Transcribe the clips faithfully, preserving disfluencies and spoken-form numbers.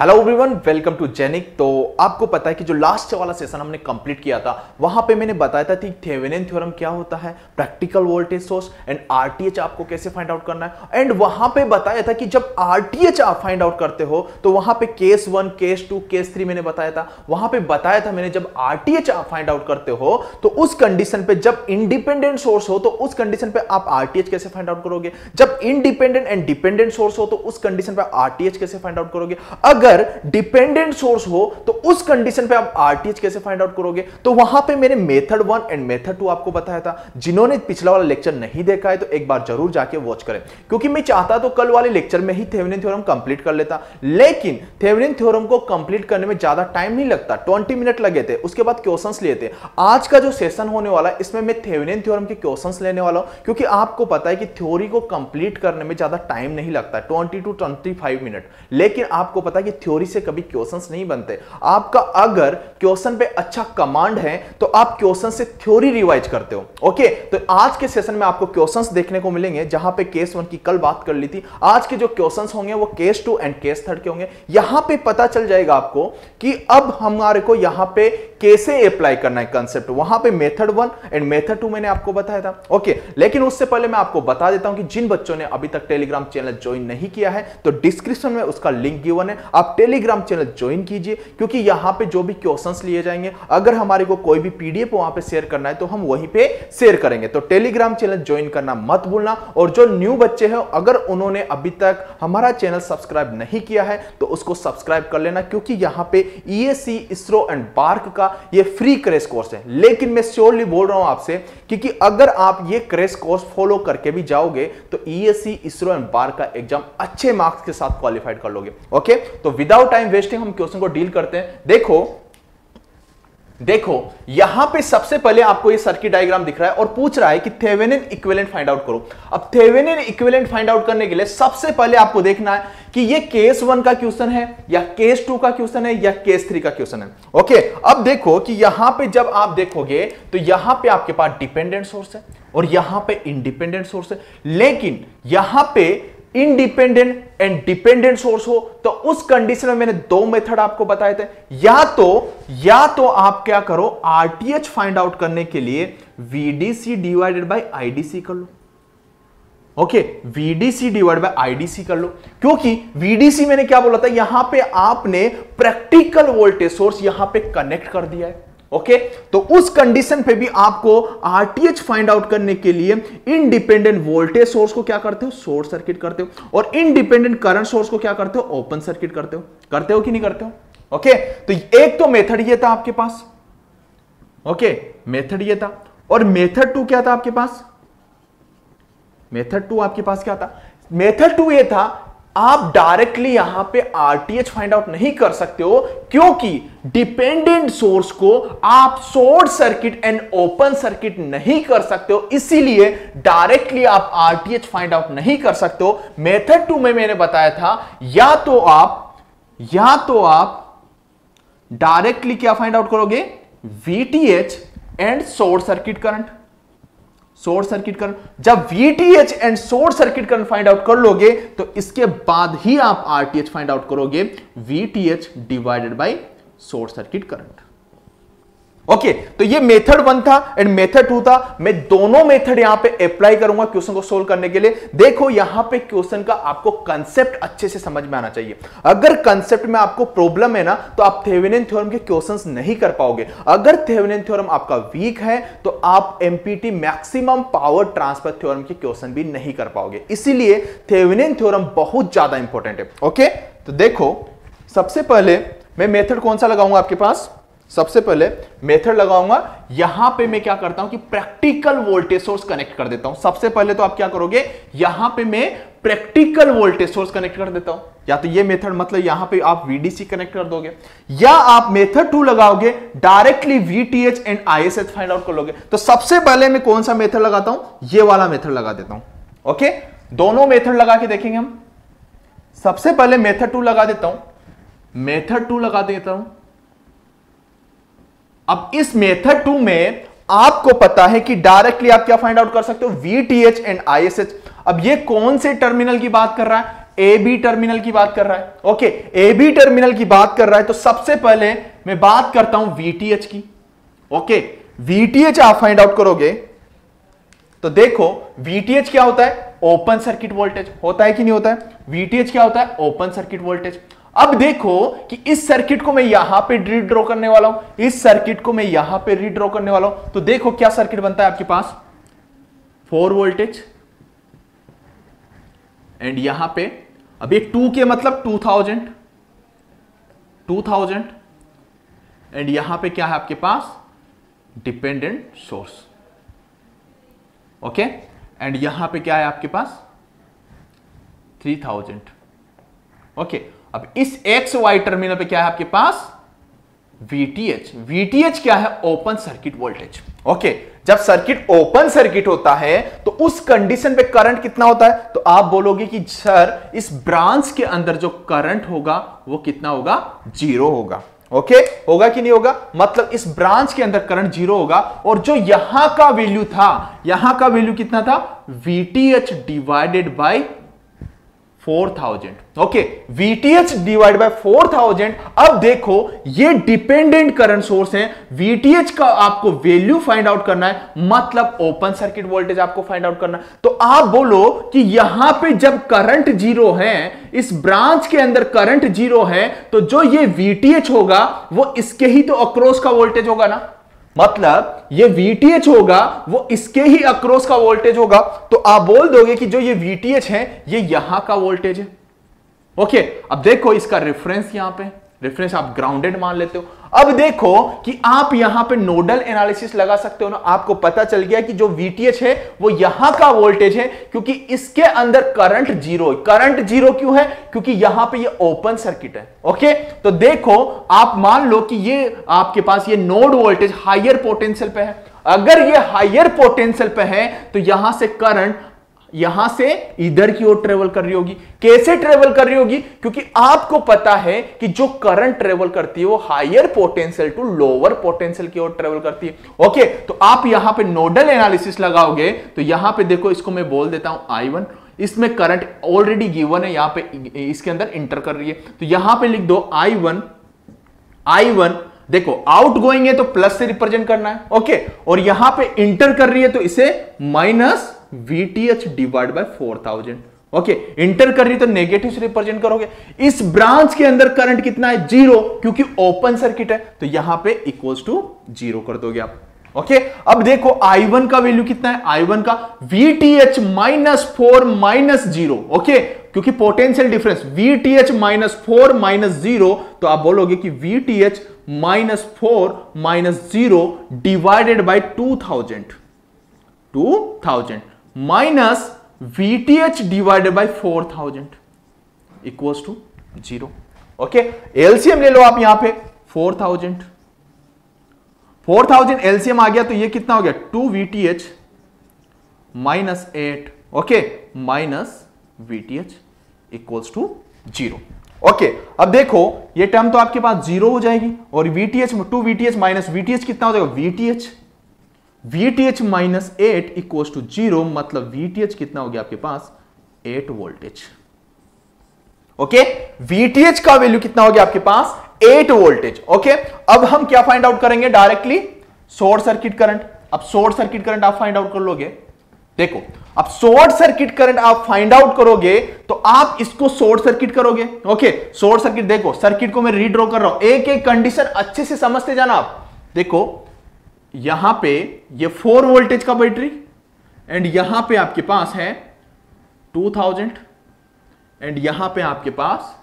Hello everyone, welcome to genic. तो आपको पता है कि जो लास्ट वाला सेशन हमने कंप्लीट किया था, वहां पे मैंने बताया था कि थेवेनिन थ्योरम क्या होता है, practical voltage source and RTH आपको कैसे फाइंड आउट करना है। एंड वहां पे बताया था कि जब आरटीएच आप फाइंड आउट करते हो तो वहां पे case one, case two, case three मैंने बताया था। वहां पे बताया था मैंने जब आरटीएच आप फाइंड आउट करते हो तो उस कंडीशन पे जब इंडिपेंडेंट सोर्स हो तो उस कंडीशन पे आप आरटीएच कैसे फाइंड आउट करोगे, जब इंडिपेंडेंट एंड डिपेंडेंट सोर्स हो तो उस कंडीशन पे आरटीएच कैसे फाइंड आउट करोगे, अगर डिपेंडेंट सोर्स हो तो उस कंडीशन पे आप आरटीएच कैसे फाइंड आउट करोगे। तो वहां पे मैंने method one and method two आपको बताया था। जिन्होंने पिछला वाला लेक्चर नहीं देखा है तो एक बार जरूर जाके वॉच करें, क्योंकि मैं चाहता तो कल वाले लेक्चर में ही थेवेनिन थ्योरम कंप्लीट कर लेता, लेकिन थेवेनिन थ्योरम को कंप्लीट करने में ज्यादा टाइम नहीं लगता, बीस मिनट लगे थे। उसके बाद क्वेश्चंस लिए थे। आज का जो सेशन होने वाला है इसमें मैं थेवेनिन थ्योरम के क्वेश्चंस लेने वाला हूं, क्योंकि आपको पता है कि थ्योरी को कंप्लीट करने में ज्यादा टाइम नहीं लगता, बीस टू पच्चीस मिनट। लेकिन आपको पता है कि थ्योरी से कभी क्वेश्चंस नहीं बनते। आपका अगर क्वेश्चन पे अच्छा कमांड है तो आप क्वेश्चन से थ्योरी रिवाइज करते हो। ओके, तो आज के सेशन में आपको क्वेश्चंस देखने को मिलेंगे, जहां पे केस वन की कल बात कर ली थी। आज के जो क्वेश्चंस होंगे वो case two and case third के होंगे। यहां पे पता चल जाएगा आपको कि अब हमारे को यहां पे कैसे अप्लाई करना है कंसेप्ट। वहां पे method one and method two मैंने आपको बताया था। ओके, लेकिन उससे पहले मैं आपको बता देता हूं कि जिन बच्चों ने अभी तक टेलीग्राम चैनल ज्वाइन नहीं किया है तो डिस्क्रिप्शन में उसका लिंक गिवन है, आप टेलीग्राम चैनल ज्वाइन कीजिए, क्योंकि यहां पे जो भी क्वेश्चंस लिए जाएंगे, अगर हमारे को कोई भी पीडीएफ वहां पे शेयर करना है तो हम वहीं पे शेयर करेंगे। तो टेलीग्राम चैनल ज्वाइन करना मत भूलना। और जो न्यू बच्चे हैं, अगर उन्होंने अभी तक हमारा चैनल सब्सक्राइब नहीं किया है तो उसको सब्सक्राइब कर लेना, क्योंकि यहां पे ईएसई, इसरो एंड बार्क का ये फ्री क्रैश कोर्स है। लेकिन मैं श्योरली बोल रहा हूं आपसे, क्योंकि अगर आप ये क्रैश कोर्स फॉलो करके भी जाओगे तो ईएसई, इसरो एंड बार्क का एग्जाम अच्छे मार्क्स के साथ क्वालिफाइड कर लोगे। ओके, तो विदाउट टाइम वेस्टिंग हम क्वेश्चन को डील करते हैं। देखो देखो यहां पे सबसे पहले आपको ये सर्किट डायग्राम दिख रहा है और पूछ रहा है कि थेवेनिन इक्विवेलेंट फाइंड आउट करो। अब थेवेनिन इक्विवेलेंट फाइंड आउट करने के लिए सबसे पहले आपको देखना है कि ये केस वन का क्वेश्चन है या केस टू का क्वेश्चन है या केस थ्री का क्वेश्चन है। ओके, अब देखो कि यहां पे जब आप देखोगे तो यहां पे आपके पास डिपेंडेंट सोर्स है और यहां पे इंडिपेंडेंट सोर्स है। लेकिन यहां पे इंडिपेंडेंट एंड डिपेंडेंट सोर्स हो तो उस कंडीशन में मैंने दो मेथड आपको बताए थे। या तो या तो आप क्या करो, आरटीएच फाइंड आउट करने के लिए वीडीसी डिवाइडेड बाय आईडीसी कर लो। Okay, VDC divide by IDC कर लो, क्योंकि वीडीसी मैंने क्या बोला था, यहां पे आपने प्रैक्टिकल वोल्टेज सोर्स यहां पे कनेक्ट कर दिया है। ओके okay, तो उस कंडीशन पे भी आपको आरटीएच फाइंड आउट करने के लिए इंडिपेंडेंट वोल्टेज सोर्स को क्या करते हो, शॉर्ट सर्किट करते हो, और इंडिपेंडेंट करंट सोर्स को क्या करते हो, ओपन सर्किट करते हो। करते हो कि नहीं करते हो? ओके okay, तो एक तो मेथड ये था आपके पास। ओके okay, मेथड ये था। और मेथड टू क्या था आपके पास? मेथड टू आपके पास क्या था? मेथड टू ये था, आप डायरेक्टली यहां पे आरटीएच फाइंड आउट नहीं कर सकते हो, क्योंकि डिपेंडेंट सोर्स को आप short circuit and open circuit नहीं कर सकते हो, इसीलिए डायरेक्टली आप आरटीएच फाइंड आउट नहीं कर सकते हो। मेथड टू में मैंने बताया था या तो आप या तो आप डायरेक्टली क्या फाइंड आउट करोगे, VTH and short circuit current. Short circuit current जब VTH and short circuit current find out कर लोगे तो इसके बाद ही आप आरटीएच फाइंड आउट करोगे, VTH divided by short circuit current. Okay, तो ये मेथड वन था एंड मेथड टू था। मैं दोनों मेथड यहां पे अप्लाई करूंगा क्वेश्चन को सोल्व करने के लिए। देखो यहां पे क्वेश्चन का आपको कंसेप्ट अच्छे से समझ में आना चाहिए। अगर कंसेप्ट में आपको प्रॉब्लम है ना तो आप थेवेनिन थ्योरम के क्वेश्चंस नहीं कर पाओगे। अगर थेवेनिन थ्योरम आपका वीक है तो आप MPT, maximum power transfer theorem के क्वेश्चन भी नहीं कर पाओगे। इसीलिए थेवेनिन थ्योरम बहुत ज्यादा इंपॉर्टेंट है। ओके, तो देखो सबसे पहले मैं मेथड कौन सा लगाऊंगा आपके पास? सबसे पहले मेथड लगाऊंगा, यहां पे मैं क्या करता हूं कि प्रैक्टिकल वोल्टेज सोर्स कनेक्ट कर देता हूं। सबसे पहले तो आप क्या करोगे, यहां पे मैं प्रैक्टिकल वोल्टेज सोर्स कनेक्ट कर देता हूं। या तो ये मेथड, मतलब यहां पे आप वीडीसी कनेक्ट कर दोगे, या आप मेथड टू लगाओगे, directly VTH and ISH find out कर लोगे। तो सबसे पहले मैं कौन सा मेथड लगाता हूं, ये वाला मेथड लगा देता हूं। ओके, दोनों मेथड लगा के देखेंगे हम। सबसे पहले मेथड टू लगा देता हूं, मेथड टू लगा देता हूं। अब इस मेथड टू में आपको पता है कि डायरेक्टली आप क्या फाइंड आउट कर सकते हो, वीटीएच एंड आईएसएच। अब ये कौन से टर्मिनल की बात कर रहा है, ए बी टर्मिनल की बात कर रहा है, ओके ए बी टर्मिनल की बात कर रहा है तो सबसे पहले मैं बात करता हूं वीटीएच की। ओके वीटीएच आप फाइंड आउट करोगे तो देखो वीटीएच क्या होता है, ओपन सर्किट वोल्टेज होता है कि नहीं होता है, वीटीएच क्या होता है ओपन सर्किट वोल्टेज। अब देखो कि इस सर्किट को मैं यहां पे रीड्रॉ करने वाला हूं, इस सर्किट को मैं यहां पे रीड्रॉ करने वाला हूं तो देखो क्या सर्किट बनता है आपके पास, फोर वोल्टेज एंड यहां पे अब ये टू के मतलब two thousand two thousand and यहां पे क्या है आपके पास डिपेंडेंट सोर्स, ओके एंड यहां पे क्या है आपके पास थ्री थाउजेंड ओके। अब इस एक्स वाई टर्मिनल पे क्या है आपके पास वीटीएच, वीटीएच क्या है ओपन सर्किट वोल्टेज। ओके जब सर्किट ओपन सर्किट होता है तो उस कंडीशन पे करंट कितना होता है, तो आप बोलोगे कि सर इस ब्रांच के अंदर जो करंट होगा वो कितना होगा, जीरो होगा। ओके होगा कि नहीं होगा, मतलब इस ब्रांच के अंदर करंट जीरो होगा और जो यहां का वैल्यू था, यहां का वैल्यू कितना था VTH divided by four thousand. Okay VTH divide by four thousand. अब देखो ये डिपेंडेंट करंट सोर्स है, वीटीएच का आपको वैल्यू फाइंड आउट करना है मतलब ओपन सर्किट वोल्टेज आपको फाइंड आउट करना है। तो आप बोलो कि यहां पे जब करंट जीरो है, इस ब्रांच के अंदर करंट जीरो है तो जो ये वीटीएच होगा वो इसके ही तो अक्रॉस का वोल्टेज होगा ना, मतलब ये वीटीएच होगा वो इसके ही अक्रॉस का वोल्टेज होगा। तो आप बोल दोगे कि जो ये वीटीएच है ये यहां का वोल्टेज है। ओके अब देखो इसका रेफरेंस, यहां पे रेफरेंस आप ग्राउंडेड मान लेते हो। अब देखो कि आप यहां पे नोडल एनालिसिस लगा सकते हो ना, आपको पता चल गया कि जो वीटीएच है वो यहां का वोल्टेज है क्योंकि इसके अंदर करंट जीरो, करंट जीरो क्यों है क्योंकि यहां पे ये ओपन सर्किट है। ओके तो देखो आप मान लो कि ये आपके पास ये नोड वोल्टेज हायर पोटेंशियल पे है, अगर ये हायर पोटेंशियल पे है तो यहां से करंट यहां से इधर की ओर ट्रेवल कर रही होगी। कैसे ट्रेवल कर रही होगी, क्योंकि आपको पता है कि जो करंट ट्रेवल करती है वो higher potential to lower potential की ओर ट्रेवल करती है। ओके तो आप यहां पे नोडल एनालिसिस लगाओगे तो यहां पे देखो इसको मैं बोल देता हूं आई वन, इसमें करंट ऑलरेडी गिवन है, यहां पे इसके अंदर इंटर कर रही है तो यहां पर लिख दो आई वन। आई वन देखो आउट गोइंग है तो प्लस से रिप्रेजेंट करना है, ओके और यहां पे इंटर कर रही है तो इसे minus VTH divide by four thousand. Okay enter कर रही तो नेगेटिव से रिप्रेजेंट करोगे। इस ब्रांच के अंदर करंट कितना है, जीरो, क्योंकि ओपन सर्किट है तो यहां पे इक्वल्स टू जीरो कर दोगे आप। ओके अब देखो आई वन का वैल्यू कितना है, आई वन का VTH minus four minus zero, okay क्योंकि potential difference VTH minus four minus zero तो आप बोलोगे कि VTH minus four minus zero divided by two thousand two thousand minus VTH divided by four thousand equals to zero. Okay LCM ले लो आप यहां पे four thousand four thousand LCM आ गया तो ये कितना हो गया two VTH minus eight, okay minus VTH equals to zero. Okay अब देखो ये टर्म तो आपके पास जीरो हो जाएगी और VTH two VTH minus VTH कितना हो जाएगा, VTH VTH minus eight equals to zero, मतलब वीटीएच कितना हो गया आपके पास एट वोल्टेज। ओके वीटीएच का वैल्यू कितना हो गया आपके पास एट वोल्टेज। ओके अब हम क्या फाइंड आउट करेंगे डायरेक्टली, शॉर्ट सर्किट करंट। अब शॉर्ट सर्किट करंट आप फाइंड आउट कर लोगे, देखो अब शॉर्ट सर्किट करंट आप फाइंड आउट करोगे तो आप इसको शॉर्ट सर्किट करोगे। ओके शॉर्ट सर्किट देखो सर्किट को मैं रीड्रॉ कर रहा हूं, एक एक कंडीशन अच्छे से समझते जाना आप। देखो यहां पे ये फोर वोल्टेज का बैटरी एंड यहां पे आपके पास है टू थाउजेंड एंड यहां पे आपके पास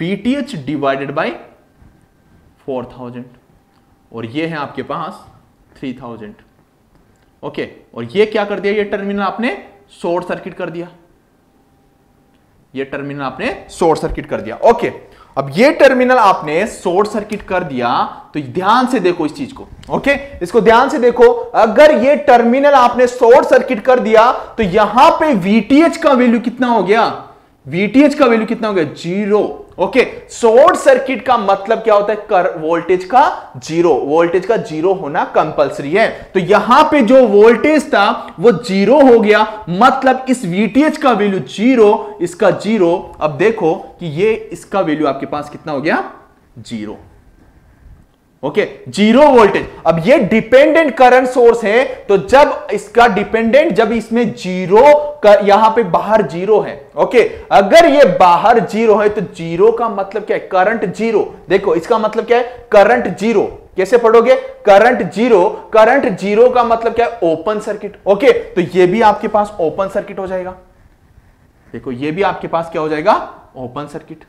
VTH divided by four thousand और ये है आपके पास थ्री थाउजेंड। ओके और ये क्या कर दिया, ये टर्मिनल आपने शॉर्ट सर्किट कर दिया, ये टर्मिनल आपने शॉर्ट सर्किट कर दिया। ओके अब ये टर्मिनल आपने शॉर्ट सर्किट कर दिया तो ध्यान से देखो इस चीज को, ओके इसको ध्यान से देखो। अगर ये टर्मिनल आपने शॉर्ट सर्किट कर दिया तो यहां पे वीटीएच का वैल्यू कितना हो गया, वीटीएच का वैल्यू कितना हो गया जीरो। ओके, शॉर्ट सर्किट का मतलब क्या होता है? कर वोल्टेज का जीरो, वोल्टेज का जीरो होना कंपलसरी है। तो यहां पे जो वोल्टेज था वो जीरो हो गया, मतलब इस वीटीएच का वैल्यू जीरो, इसका जीरो। अब देखो कि ये इसका वैल्यू आपके पास कितना हो गया? जीरो। Okay, zero voltage. अब ये डिपेंडेंट करंट सोर्स है, तो जब इसका डिपेंडेंट, जब इसमें जीरो, यहां पे बाहर जीरो है। ओके, अगर ये बाहर जीरो है तो जीरो का मतलब क्या है? Current zero. देखो इसका मतलब क्या है? Current zero. कैसे पढ़ोगे? Current zero. करंट जीरो का मतलब क्या है? Open circuit. ओके, तो ये भी आपके पास ओपन सर्किट हो जाएगा। देखो ये भी आपके पास क्या हो जाएगा? Open circuit.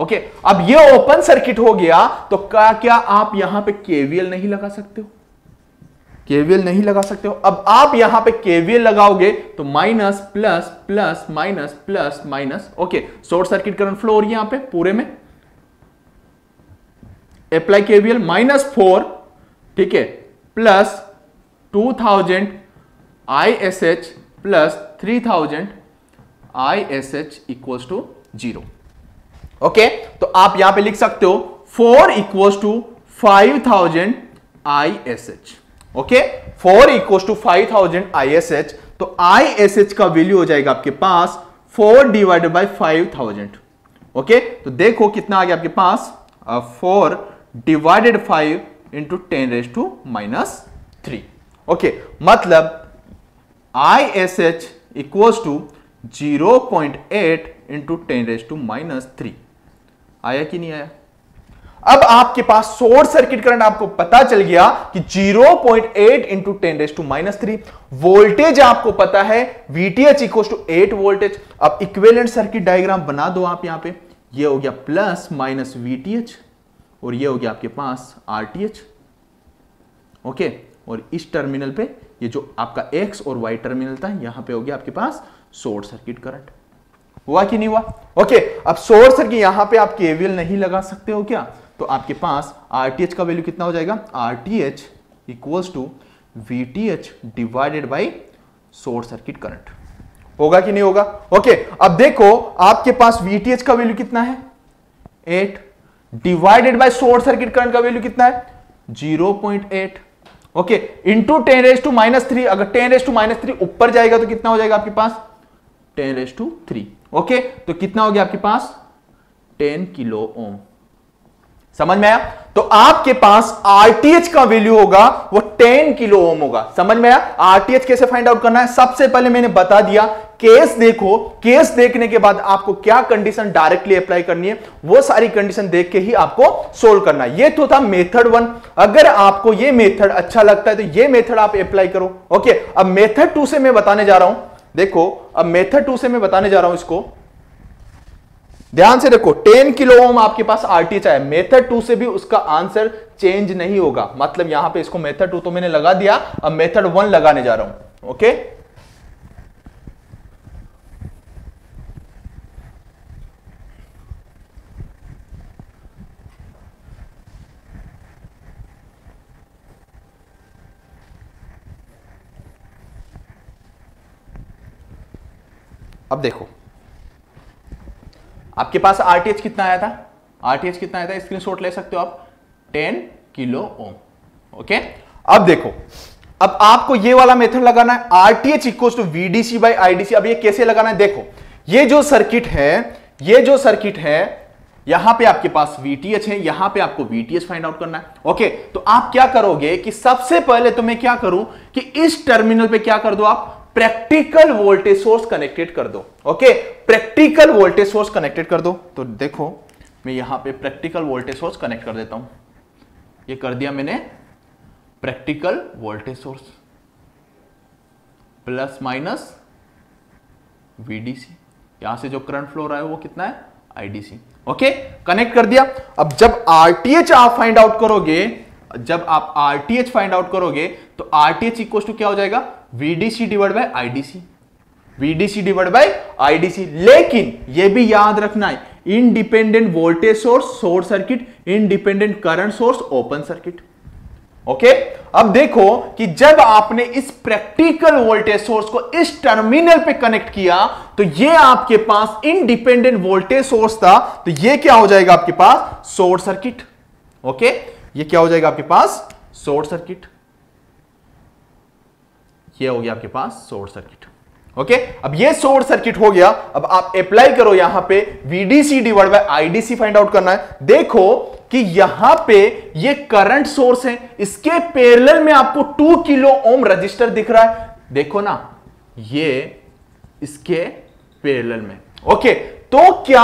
ओके okay, अब ये ओपन सर्किट हो गया तो क्या क्या आप यहां पे केवीएल नहीं लगा सकते हो? केवीएल नहीं लगा सकते हो। अब आप यहां पे केवीएल लगाओगे तो minus plus plus minus plus minus. Okay, short circuit current flow हो रही है यहां पे पूरे में। अप्लाई केवीएल माइनस फोर, ठीक है, plus two thousand I S H plus three thousand I S H equals to zero. Okay okay, तो आप यहां पे लिख सकते हो four equals to five thousand I S H. Okay, four equals to five thousand I S H. तो I S H का value हो जाएगा आपके पास four divided by five thousand. Okay, तो देखो कितना आ गया आपके पास? Four divided five into ten raise to minus three. Okay, मतलब I S H equals to zero point eight into ten raise to minus three. आया कि नहीं आया? अब आपके पास शॉर्ट सर्किट करंट आपको पता चल गया कि zero point eight into ten raise to minus three. Voltage आपको पता है VTH equals to eight voltage. अब इक्विवेलेंट सर्किट डायग्राम बना दो आप यहां पे। ये हो गया प्लस माइनस वीटीएच और ये हो गया आपके पास आरटीएच। ओके, और इस टर्मिनल पे ये जो आपका एक्स और वाई टर्मिनल था यहां पे हो गया आपके पास शॉर्ट सर्किट करंट। हुआ कि नहीं हुआ? ओके okay, अब शॉर्ट सर्किट यहां पे आप केवीएल नहीं लगा सकते हो क्या? तो आपके पास आरटीएच का वैल्यू कितना हो जाएगा? RTH equals to VTH divided by short circuit current. होगा कि नहीं होगा? ओके okay, अब देखो आपके पास वीटीएच का वैल्यू कितना है? Eight divided by short circuit current का वैल्यू कितना है? Zero point eight. Okay, into ten raise to minus three. अगर ten raise to minus three ऊपर जाएगा तो कितना हो जाएगा आपके पास? Ten raise to three. Okay okay, तो कितना हो गया आपके पास? टेन किलो ओम। समझ में आया? तो आपके पास आरटीएच का वैल्यू होगा वो टेन किलो ओम होगा। समझ में आया? आरटीएच कैसे फाइंड आउट करना है सबसे पहले मैंने बता दिया। केस देखो, केस देखने के बाद आपको क्या कंडीशन डायरेक्टली अप्लाई करनी है वो सारी कंडीशन देख के ही आपको सोल्व करना है। ये तो था मेथड वन। अगर आपको ये मेथड अच्छा लगता है तो ये मेथड आप अप्लाई करो। ओके okay, अब मेथड टू से मैं बताने जा रहा हूं। देखो अब मेथड टू से मैं बताने जा रहा हूं, इसको ध्यान से देखो। टेन किलो ओम आपके पास आरटीएच आया। मेथड टू से भी उसका आंसर चेंज नहीं होगा। मतलब यहां पे इसको मेथड टू तो मैंने लगा दिया, अब मेथड वन लगाने जा रहा हूं। ओके, अब देखो आपके पास आरटीएच कितना आया था? आरटीएच कितना आया था? स्क्रीनशॉट ले सकते हो आप, टेन किलो ओम। ओके, अब देखो अब आपको ये वाला मेथड लगाना है, RTH equals to VDC by IDC. अब ये कैसे लगाना है? देखो ये जो सर्किट है, ये जो सर्किट है यहां पे आपके पास वीटीएच है, यहां पे आपको वीटीएच फाइंड आउट करना है। ओके, तो आप क्या करोगे कि सबसे पहले तो मैं क्या करूं कि इस टर्मिनल पे क्या कर दो आप? प्रैक्टिकल वोल्टेज सोर्स कनेक्टेड कर दो। Okay, practical voltage source connected कर दो। तो देखो मैं यहां पे प्रैक्टिकल वोल्टेज सोर्स कनेक्ट कर देता हूं। ये कर दिया मैंने practical voltage source plus minus VDC. यहां से जो करंट फ्लो रहा है वो कितना है? आईडीसी। ओके, कनेक्ट कर दिया। अब जब आरटीएच आप फाइंड आउट करोगे, जब आप आरटीएच फाइंड आउट करोगे तो आरटीएच इक्वल्स टू क्या हो जाएगा? VDC divide by IDC. VDC divide by IDC. लेकिन यह भी याद रखना है, independent voltage source short circuit, independent current source open circuit. Okay. अब देखो कि जब आपने इस प्रैक्टिकल वोल्टेज सोर्स को इस टर्मिनल पे कनेक्ट किया तो ये आपके पास इंडिपेंडेंट वोल्टेज सोर्स था, तो ये क्या हो जाएगा आपके पास शॉर्ट सर्किट। ओके, ये क्या हो जाएगा आपके पास शॉर्ट सर्किट, ये हो गया आपके पास शॉर्ट सर्किट। Okay okay? अब ये शॉर्ट सर्किट हो गया। अब आप अप्लाई करो यहां पे V D C divide by I D C find out करना है। देखो कि यहां पे ये करंट सोर्स है, इसके पैरेलल में आपको टू किलो ओम रजिस्टर दिख रहा है, देखो ना ये इसके पैरेलल में। ओके okay, तो क्या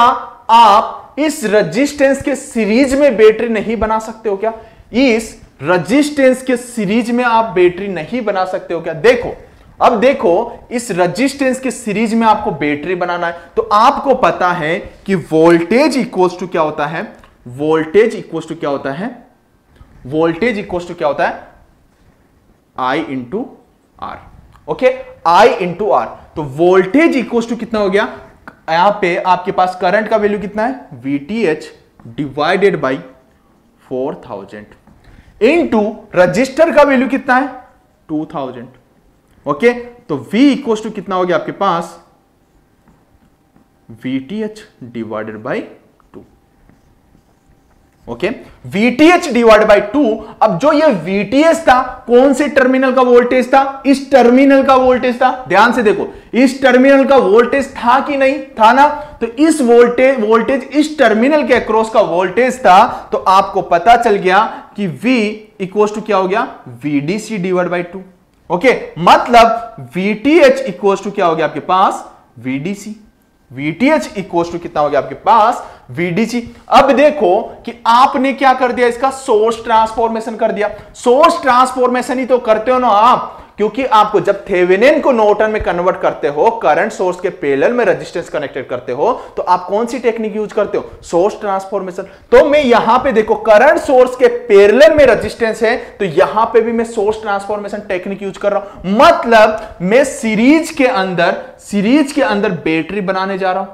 आप इस रेजिस्टेंस के सीरीज में बैटरी नहीं बना सकते हो क्या? इस रेजिस्टेंस के सीरीज में आप बैटरी नहीं बना सकते हो क्या? देखो, अब देखो इस रेजिस्टेंस के सीरीज में आपको बैटरी बनाना है, तो आपको पता है कि वोल्टेज इक्वल्स टू क्या होता है, वोल्टेज इक्वल्स टू क्या होता है, वोल्टेज इक्वल्स टू क्या होता है I into R. Okay, I into R, तो वोल्टेज इक्वल्स टू कितना हो गया यहां पे आपके पास करंट का वैल्यू कितना है V T H divided by four thousand into resistor का वैल्यू कितना है टू थाउजेंड। ओके okay, तो V इक्वल्स टू कितना हो गया आपके पास V T H divided by two. Okay, V T H divided by two. अब जो ये V T H था कौन से टर्मिनल का वोल्टेज था? इस टर्मिनल का वोल्टेज था। ध्यान से देखो इस टर्मिनल का वोल्टेज था कि नहीं था ना, तो इस वोल्टेज वोल्टेज इस टर्मिनल के अक्रॉस का वोल्टेज था, तो आपको पता चल गया कि V इक्वल्स टू क्या हो गया V D C divided by two. Okay okay, मतलब V T H equals to क्या हो गया आपके पास V D C। V T H equals to कितना हो गया आपके पास V D C। अब देखो कि आपने क्या कर दिया, इसका सोर्स ट्रांसफॉर्मेशन कर दिया। सोर्स ट्रांसफॉर्मेशन ही तो करते हो ना आप, क्योंकि आपको जब थेवेनिन को नॉर्टन में कन्वर्ट करते हो, करंट सोर्स के पैरेलल में रेजिस्टेंस कनेक्टेड करते हो, तो आप कौन सी टेक्निक यूज करते हो? Source transformation. तो मैं यहां पे देखो करंट सोर्स के पैरेलल में रेजिस्टेंस है, तो यहां पे भी मैं सोर्स ट्रांसफॉर्मेशन टेक्निक यूज कर रहा हूं। मतलब मैं सीरीज के अंदर सीरीज के अंदर बैटरी बनाने जा रहा हूं,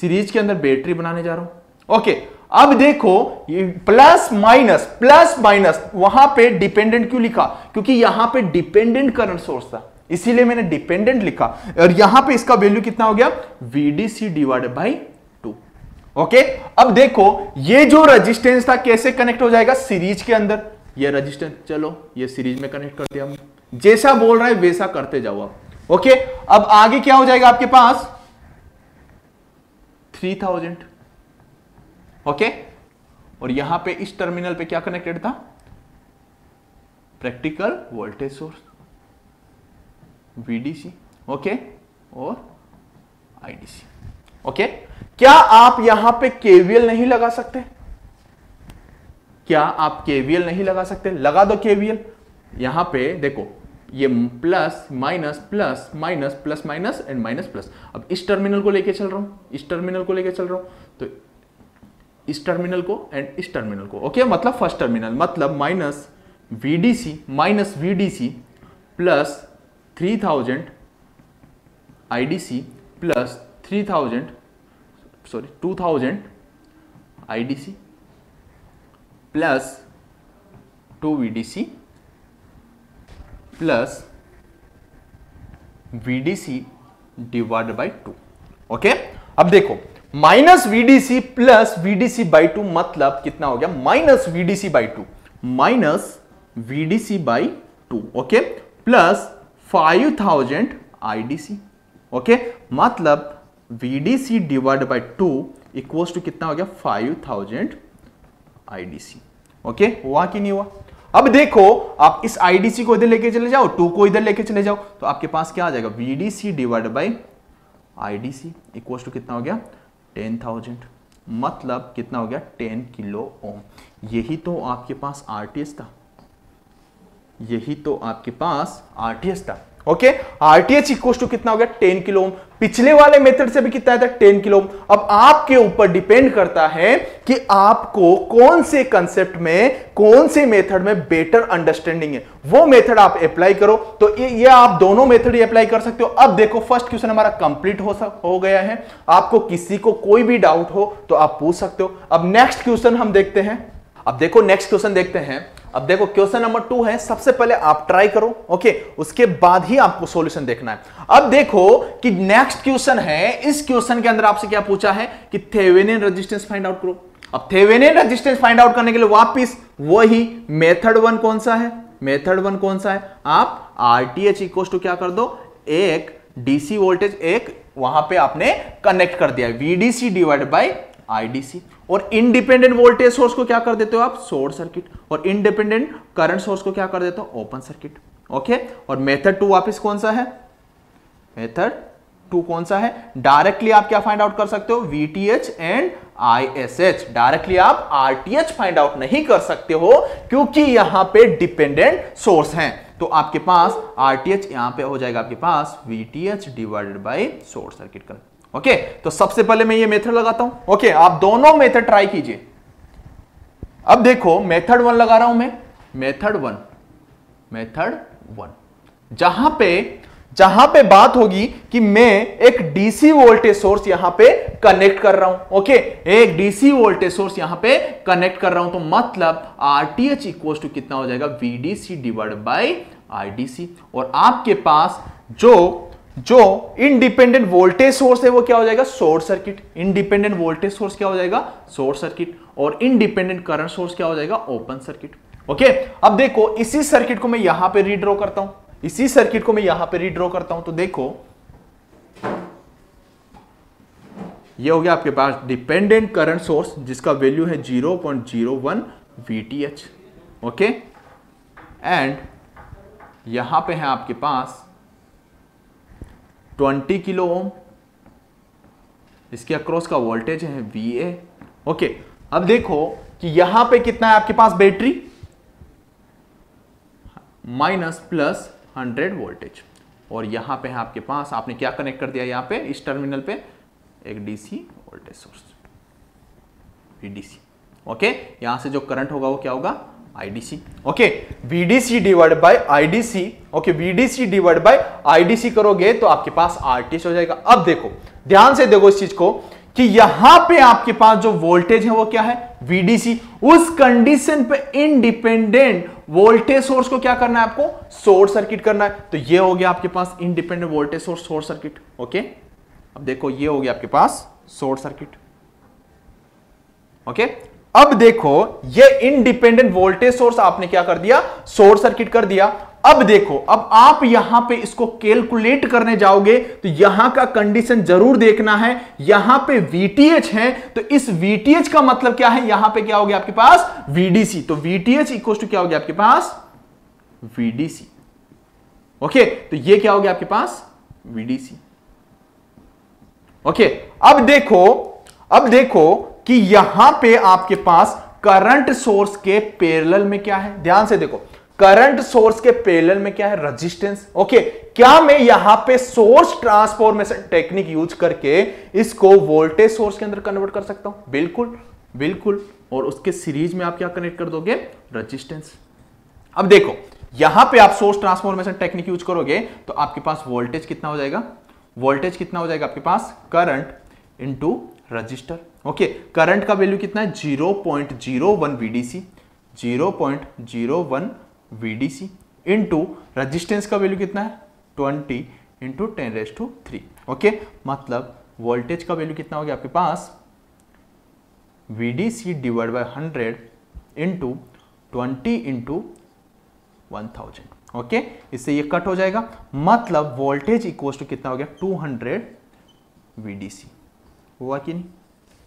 सीरीज के अंदर बैटरी बनाने जा रहा हूं। ओके, अब देखो प्लस माइनस प्लस माइनस वहां पे डिपेंडेंट क्यों लिखा? क्योंकि यहां पे डिपेंडेंट करंट सोर्स था, इसीलिए मैंने डिपेंडेंट लिखा। और यहां पे इसका वैल्यू कितना हो गया V D C divided by two. Okay, अब देखो ये जो रेजिस्टेंस था कैसे कनेक्ट हो जाएगा सीरीज के अंदर, ये रेजिस्टेंस चलो ये सीरीज में कनेक्ट कर दिया हमने, जैसा बोल रहा है वैसा करते जाओ आप। ओके, अब आगे क्या हो जाएगा आपके पास थ्री थाउजेंड। Okay okay? और यहां पे इस टर्मिनल पे क्या कनेक्टेड था practical voltage source V D C okay और I D C। ओके, क्या आप यहां पे K V L नहीं लगा सकते? क्या आप K V L नहीं लगा सकते? लगा दो K V L। यहां पे देखो ये plus minus plus minus plus minus and minus plus. अब इस टर्मिनल को लेके चल रहा हूं, इस टर्मिनल को लेके चल रहा हूं, तो इस टर्मिनल को एंड इस टर्मिनल को। Okay okay? मतलब फर्स्ट टर्मिनल मतलब minus V D C minus V D C plus three thousand I D C plus three thousand sorry two thousand I D C plus two V D C plus V D C divide by two. Okay, अब देखो minus V D C plus V D C by two मतलब कितना हो गया minus V D C by two, minus V D C by two okay plus five thousand I D C okay मतलब V D C divide by two equals to कितना हो गया five thousand I D C okay. हुआ कि नहीं हुआ? अब देखो आप इस I D C को इधर लेके चले जाओ, टू को इधर लेके चले जाओ, तो आपके पास क्या आ जाएगा V D C divide by I D C equals to कितना हो गया टेन थाउजेंड मतलब कितना हो गया टेन किलो ओम। यही तो आपके पास R T H था, यही तो आपके पास R T H था। Okay, R T H equals to कितना हो गया टेन किलो ओम। पिछले वाले मेथड से भी कितना था टेन किलो ओम। अब आपके ऊपर डिपेंड करता है कि आपको कौन से कंसेप्ट में कौन से मेथड में बेटर अंडरस्टैंडिंग है, वो मेथड आप अप्लाई करो। तो ये, ये आप दोनों मेथड ही अप्लाई कर सकते हो। अब देखो फर्स्ट क्वेश्चन हमारा कंप्लीट हो सक, हो गया है। आपको किसी को कोई भी डाउट हो तो आप पूछ सकते हो। अब नेक्स्ट क्वेश्चन हम देखते हैं। अब देखो नेक्स्ट क्वेश्चन देखते हैं। अब देखो क्वेश्चन नंबर टू है, सबसे पहले आप ट्राई करो, ओके, उसके बाद ही आपको सॉल्यूशन देखना है। अब देखो कि नेक्स्ट क्वेश्चन है, इस क्वेश्चन के अंदर आपसे क्या पूछा है कि थेवेनिन रेजिस्टेंस फाइंड आउट करो। अब थेवेनिन रेजिस्टेंस फाइंड आउट करने के लिए वापिस वही मेथड वन कौन सा है, मेथड वन कौन सा है, आप आरटीएच इक्वल टू क्या कर दो, एक डीसी वोल्टेज एक वहां पे आपने कनेक्ट कर दिया वीडीसी डिवाइड बाय आईडीसी, और इंडिपेंडेंट वोल्टेज सोर्स को क्या कर देते हो आप, शॉर्ट सर्किट, और इंडिपेंडेंट करंट सोर्स को क्या कर देते हो, ओपन सर्किट, ओके। और मेथड टू वापस कौन सा है, मेथड टू कौन सा है, डायरेक्टली आप क्या फाइंड आउट कर सकते हो, V T H and I S H। Directly आप R T H find out नहीं कर सकते हो क्योंकि यहां पे डिपेंडेंट सोर्स हैं। तो आपके पास R T H यहां पे हो जाएगा आपके पास V T H divided by short circuit current, okay okay, तो सबसे पहले मैं ये मेथड लगाता हूं, ओके okay, आप दोनों मेथड ट्राई कीजिए। अब देखो मेथड वन लगा रहा हूं मैं, मेथड वन, मेथड वन जहां पे जहां पे बात होगी कि मैं एक डीसी वोल्टेज सोर्स यहां पे कनेक्ट कर रहा हूं, ओके okay, एक डीसी वोल्टेज सोर्स यहां पे कनेक्ट कर रहा हूं, तो मतलब आरटीएच इक्वल टू कितना हो जाएगा, वीडीसी डिवाइड बाय आईडीसी, और आपके पास जो जो इंडिपेंडेंट वोल्टेज सोर्स है वो क्या हो जाएगा, short circuit, independent voltage source क्या हो जाएगा, शॉर्ट सर्किट, और इंडिपेंडेंट करंट सोर्स क्या हो जाएगा, ओपन सर्किट, ओके। अब देखो इसी सर्किट को मैं यहां पे रीड्रॉ करता हूं, इसी सर्किट को मैं यहां पे रीड्रॉ करता हूं, तो देखो ये हो गया आपके पास डिपेंडेंट करंट सोर्स जिसका वैल्यू है zero point zero one VTH, okay, and यहां पर है आपके पास बीस किलो ओम, इसके अक्रॉस का वोल्टेज है V A, ओके। अब देखो कि यहां पे कितना है आपके पास battery, minus plus hundred voltage, और यहां पे है आपके पास आपने क्या कनेक्ट कर दिया, यहां पे इस टर्मिनल पे एक DC voltage source V D C, okay, यहां से जो करंट होगा वो क्या होगा, I D C, okay. V D C divide by I D C, okay, V D C divide by I D C करोगे तो आपके पास R T H हो जाएगा। अब देखो ध्यान से देखो इस चीज को कि यहां पे आपके पास जो वोल्टेज है वो क्या है, V D C, उस कंडीशन पे इंडिपेंडेंट वोल्टेज सोर्स को क्या करना है आपको, शॉर्ट सर्किट करना है, तो ये हो गया आपके पास independent voltage source short circuit, okay. अब देखो ये हो गया आपके पास शॉर्ट सर्किट, ओके। अब देखो ये इंडिपेंडेंट वोल्टेज सोर्स आपने क्या कर दिया, शॉर्ट सर्किट कर दिया। अब देखो अब आप यहां पे इसको कैलकुलेट करने जाओगे तो यहां का कंडीशन जरूर देखना है, यहां पे V T H है तो इस V T H का मतलब क्या है, यहां पे क्या हो गया आपके पास V D C, तो V T H equal to क्या हो गया आपके पास V D C, ओके, तो ये क्या हो गया आपके पास V D C, ओके। अब देखो अब देखो कि यहां पे आपके पास करंट सोर्स के पैरेलल में क्या है, ध्यान से देखो करंट सोर्स के पैरेलल में क्या है, रेजिस्टेंस, ओके। क्या मैं यहां पे सोर्स ट्रांसफॉर्मेशन टेक्निक यूज करके इसको वोल्टेज सोर्स के अंदर कन्वर्ट कर सकता हूं, बिल्कुल बिल्कुल, और उसके सीरीज में आप क्या कनेक्ट कर दोगे, रेजिस्टेंस। अब देखो यहां पे आप सोर्स ट्रांसफॉर्मेशन टेक्निक यूज करोगे तो आपके पास वोल्टेज कितना हो जाएगा, वोल्टेज कितना हो जाएगा आपके पास, current into resistor, okay. Current का वैल्यू कितना है, zero point zero one V D C, zero point zero one V D C into resistance का वैल्यू कितना है, twenty into ten raise to three, okay, मतलब वोल्टेज का value कितना हो गया आपके पास, V D C divide by hundred into twenty into one thousand, okay, इससे ये कट हो जाएगा, मतलब वोल्टेज इक्वल टू कितना हो गया, two hundred V D C, हुआ कि नहीं,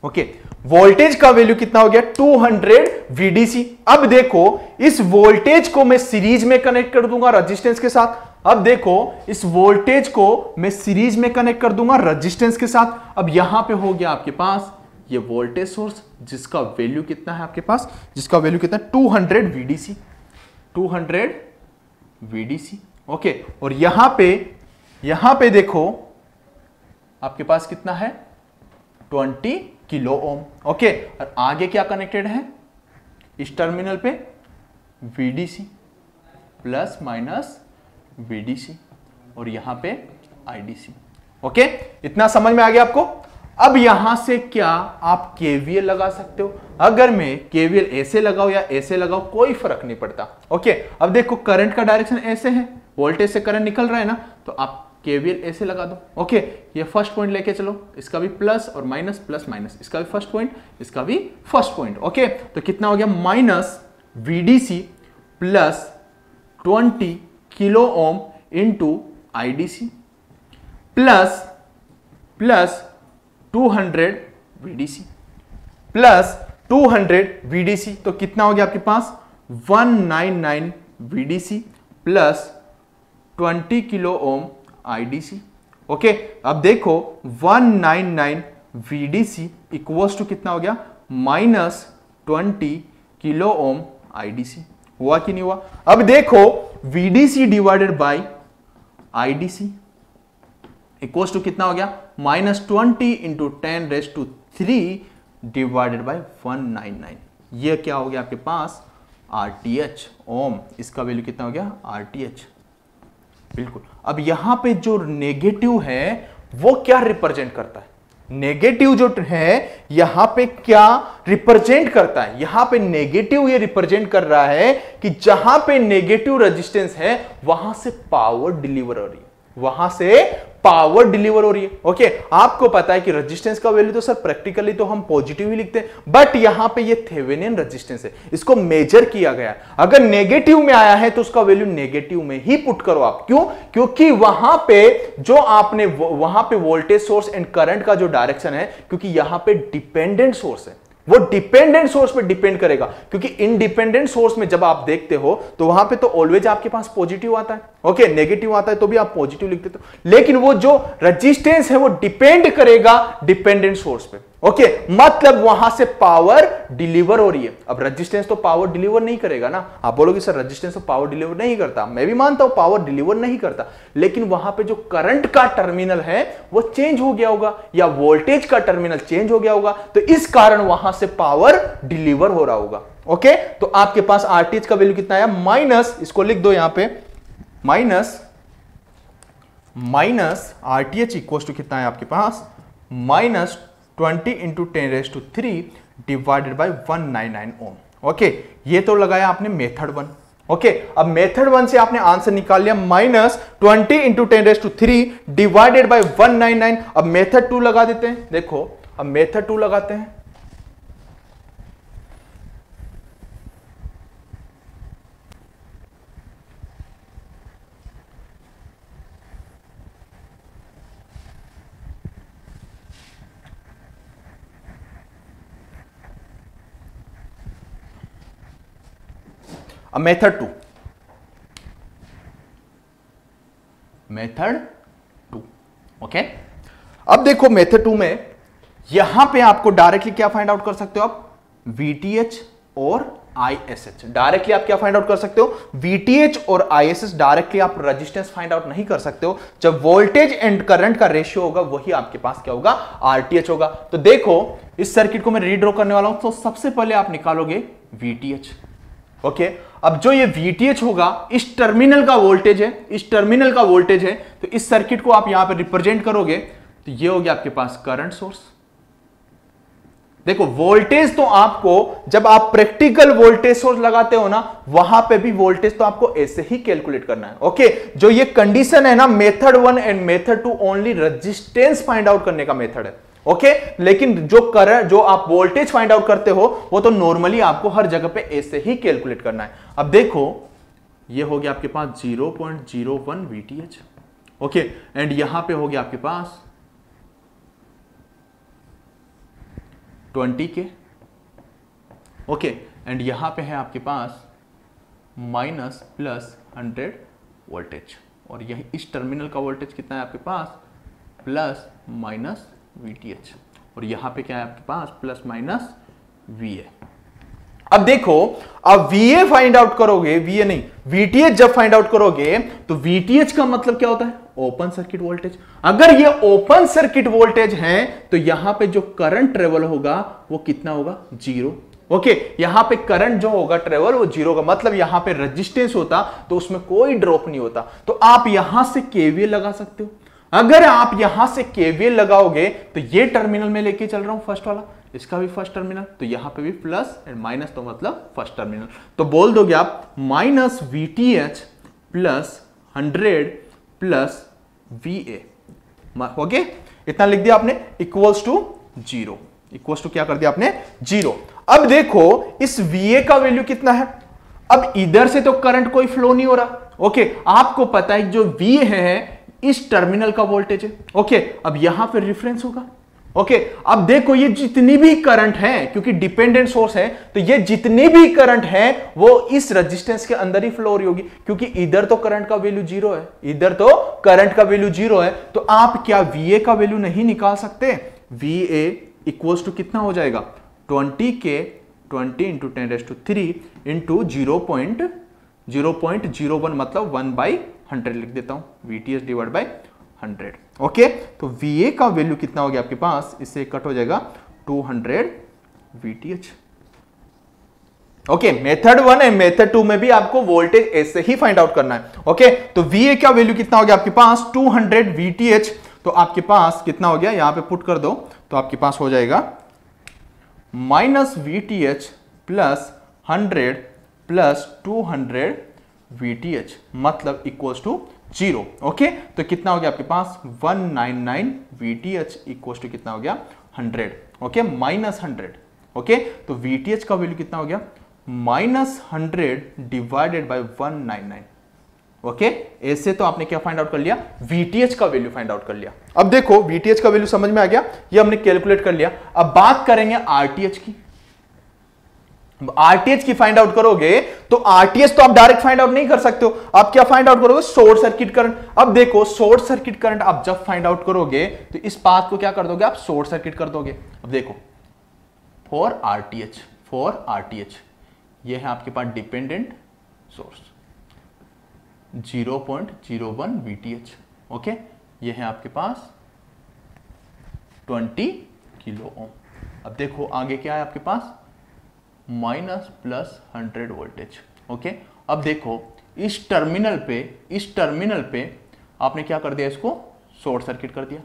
ओके okay. वोल्टेज का वैल्यू कितना हो गया, two hundred V D C। अब देखो इस वोल्टेज को मैं सीरीज में कनेक्ट कर दूंगा रेजिस्टेंस के साथ, अब देखो इस वोल्टेज को मैं सीरीज में कनेक्ट कर दूंगा रेजिस्टेंस के साथ। अब यहां पे हो गया आपके पास ये वोल्टेज सोर्स जिसका वैल्यू कितना है आपके पास, जिसका वैल्यू कितना है two hundred V D C, two hundred V D C, okay okay. और यहां पे यहां पे देखो आपके पास कितना है, ट्वेंटी किलो ओम, ओके, और आगे क्या कनेक्टेड है, इस टर्मिनल पे V D C plus minus V D C और यहां पे I D C, ओके, इतना समझ में आ गया आपको। अब यहां से क्या आप केवीएल लगा सकते हो। अगर मैं केवीएल ऐसे लगाओ या ऐसे लगाओ कोई फर्क नहीं पड़ता। ओके, अब देखो करंट का डायरेक्शन ऐसे है, वोल्टेज से करंट निकल रहा है ना, तो आप केवीएल ऐसे लगा दो। ओके, ये फर्स्ट पॉइंट लेके चलो, इसका भी प्लस और माइनस, प्लस माइनस, इसका भी फर्स्ट पॉइंट, इसका भी फर्स्ट पॉइंट। ओके, तो कितना हो गया minus VDC plus twenty kilo ohm into IDC plus plus two hundred VDC plus two hundred VDC, तो कितना हो गया आपके पास one ninety nine VDC plus twenty kilo ohm IDC. Okay, अब देखो one ninety nine VDC equals to कितना हो गया minus twenty kilo ohm IDC. हुआ कि नहीं हुआ? अब देखो VDC divided by IDC equals to कितना हो गया minus twenty into ten raise to three divided by one ninety nine. ये क्या हो गया आपके पास आरटीएच ओम, इसका वैल्यू कितना हो गया आरटीएच। बिल्कुल, अब यहां पे जो नेगेटिव है वो क्या रिप्रेजेंट करता है? नेगेटिव जो है यहां पे क्या रिप्रेजेंट करता है? यहां पे नेगेटिव ये रिप्रेजेंट कर रहा है कि जहां पे नेगेटिव रेजिस्टेंस है वहां से पावर डिलीवर हो रही है, वहां से पावर डिलीवर हो रही है। ओके, आपको पता है कि रेजिस्टेंस का वैल्यू तो सर प्रैक्टिकली तो हम पॉजिटिव ही लिखते हैं, बट यहां पे ये थेवेनिन रेजिस्टेंस है, इसको मेजर किया गया है। अगर नेगेटिव में आया है तो उसका वैल्यू नेगेटिव में ही पुट करो आप। क्यों? क्योंकि वहां पे जो आपने वहां पे वोल्टेज सोर्स एंड करंट का जो डायरेक्शन है, क्योंकि यहां पे डिपेंडेंट सोर्स है, वो डिपेंडेंट सोर्स पे डिपेंड करेगा। क्योंकि इंडिपेंडेंट सोर्स में जब आप देखते हो तो वहां पे तो ऑलवेज आपके पास पॉजिटिव आता है। ओके, नेगेटिव आता है तो भी आप पॉजिटिव लिखते हो, लेकिन वो जो रेजिस्टेंस है वो डिपेंड करेगा डिपेंडेंट सोर्स पे। ओके, मतलब वहां से पावर डिलीवर हो रही है। अब रेजिस्टेंस तो पावर डिलीवर नहीं करेगा ना। आप बोलोगे सर रेजिस्टेंस तो पावर डिलीवर नहीं करता, मैं भी मानता हूं पावर डिलीवर नहीं करता, लेकिन वहां पे जो करंट का टर्मिनल है वो चेंज हो गया होगा या वोल्टेज का टर्मिनल चेंज हो गया होगा, तो इस कारण वहां से पावर डिलीवर हो रहा होगा। ओके, तो आपके पास आरटीएच का वैल्यू कितना आया माइनस, इसको लिख दो यहां पे minus minus RTH equals to कितना है आपके पास minus twenty into ten raise to three divided by one ninety nine ohm. Okay, ये तो लगाया आपने मेथड वन। ओके, अब मेथड वन से आपने आंसर निकाल लिया minus twenty into ten raise to three divided by one ninety nine. अब मेथड टू लगा देते हैं। देखो, अब मेथड टू लगाते हैं। अब method two method two okay, अब देखो मेथड टू में यहां पे आपको डायरेक्टली क्या फाइंड आउट कर सकते हो आप वीटीएच और आईएसएच। डायरेक्टली आप क्या फाइंड आउट कर सकते हो वीटीएच और आईएसएच। डायरेक्टली आप रेजिस्टेंस फाइंड आउट नहीं कर सकते हो, जब वोल्टेज एंड करंट का रेशियो होगा वही आपके पास क्या होगा आरटीएच होगा। तो देखो इस सर्किट को मैं रीड्रॉ करने वाला हूं, तो सबसे पहले आप निकालोगे वीटीएच। ओके okay, अब जो ये वीटीएच होगा इस टर्मिनल का वोल्टेज है, इस टर्मिनल का वोल्टेज है, तो इस सर्किट को आप यहां पे रिप्रेजेंट करोगे तो ये हो गया आपके पास करंट सोर्स। देखो वोल्टेज तो आपको जब आप प्रैक्टिकल वोल्टेज सोर्स लगाते हो ना वहां पे भी वोल्टेज तो आपको ऐसे ही कैलकुलेट करना है। ओके, जो ये कंडीशन है ना method one and method two only resistance find out करने का मेथड है। ओके okay, लेकिन जो करंट जो आप वोल्टेज फाइंड आउट करते हो वो तो नॉर्मली आपको हर जगह पे ऐसे ही कैलकुलेट करना है। अब देखो ये हो गया आपके पास zero point zero one VTH. Okay, and यहां पे हो गया आपके पास ट्वेंटी के। ओके, एंड यहां पे है आपके पास माइनस प्लस हंड्रेड वोल्टेज, और यही इस टर्मिनल का वोल्टेज कितना है आपके पास प्लस माइनस वीटीएच, और यहां पे क्या है आपके पास प्लस माइनस वीए। अब देखो अब वीए फाइंड आउट करोगे, वीए नहीं वीटीएच जब फाइंड आउट करोगे तो वीटीएच का मतलब क्या होता है ओपन सर्किट वोल्टेज। अगर ये ओपन सर्किट वोल्टेज है तो यहां पे जो करंट ट्रेवल होगा वो कितना होगा जीरो। ओके okay, यहां पे करंट जो होगा ट्रेवल वो जीरो का मतलब यहां पे रेजिस्टेंस होता तो उसमें कोई ड्रॉप नहीं होता। तो आप यहां से केवीएल लगा सकते हो। अगर आप यहां से केवीएल लगाओगे तो ये टर्मिनल में लेके चल रहा हूं फर्स्ट वाला, इसका भी फर्स्ट टर्मिनल, तो यहां पे भी प्लस एंड माइनस, तो मतलब फर्स्ट टर्मिनल, तो बोल दोगे आप minus V T H plus hundred plus V A, okay, इतना लिख दिया आपने, equals to zero, equals to क्या कर दिया आपने, जीरो। अब देखो इस वी ए का वैल्यू कितना है, अब इधर से तो करंट कोई फ्लो नहीं हो रहा, ओके, आपको पता है जो वी ए है इस टर्मिनल का वोल्टेज है, ओके, अब यहां पर रिफरेंस होगा, ओके, अब देखो ये जितनी भी करंट है, क्योंकि डिपेंडेंट सोर्स है, तो ये जितनी भी करंट है वो इस रेजिस्टेंस के अंदर ही फ्लो हो रही होगी, क्योंकि इधर तो करंट का वैल्यू जीरो है, इधर तो करंट का वैल्यू जीरो है, तो आप क्या वीए का वैल्यू नहीं निकाल सकते? वीए इक्वल्स टू कितना हो जाएगा, twenty K twenty into ten raise to three into zero point zero point zero one मतलब वन बाई हंड्रेड लिख देता हूं, VTH divide by hundred, okay, तो वीए का वैल्यू कितना हो गया आपके पास, इससे कट हो जाएगा two hundred VTH, okay, method one है, मेथड टू में भी आपको वोल्टेज ऐसे ही फाइंड आउट करना है, ओके, तो वीए का वैल्यू कितना हो गया आपके पास, टू हंड्रेड वीटीएच, तो आपके पास कितना हो गया, यहां पे पुट कर दो, तो आपके पास हो जाएगा minus VTH plus hundred plus two hundred V T H मतलब इक्वल्स टू जीरो, ओके, तो कितना हो गया आपके पास one ninety nine V T H equals to कितना हो गया hundred, okay, minus hundred, okay, तो V T H का वैल्यू कितना हो गया minus hundred divided by one ninety nine, okay, ऐसे तो आपने क्या फाइंड आउट कर लिया, V T H का वैल्यू फाइंड आउट कर लिया। अब देखो V T H का वैल्यू समझ में आ गया, ये हमने कैलकुलेट कर लिया, अब बात करेंगे R T H की। आरटीएच की फाइंड आउट करोगे तो आरटीएच तो आप डायरेक्ट फाइंड आउट नहीं कर सकते हो, आप क्या फाइंड आउट करोगे, शॉर्ट सर्किट करंट। अब देखो शॉर्ट सर्किट करंट आप जब फाइंड आउट करोगे तो इस पाथ को क्या कर दोगे आप, शॉर्ट सर्किट कर दोगे। अब देखो फॉर आरटीएच, फॉर आरटीएच ये है आपके पास dependent source zero point zero one VTH, okay, ये है आपके पास ट्वेंटी किलो ओम। अब देखो आगे क्या है आपके पास, minus plus hundred voltage, okay, अब देखो इस टर्मिनल पे, इस टर्मिनल पे आपने क्या कर दिया, इसको शॉर्ट सर्किट कर दिया,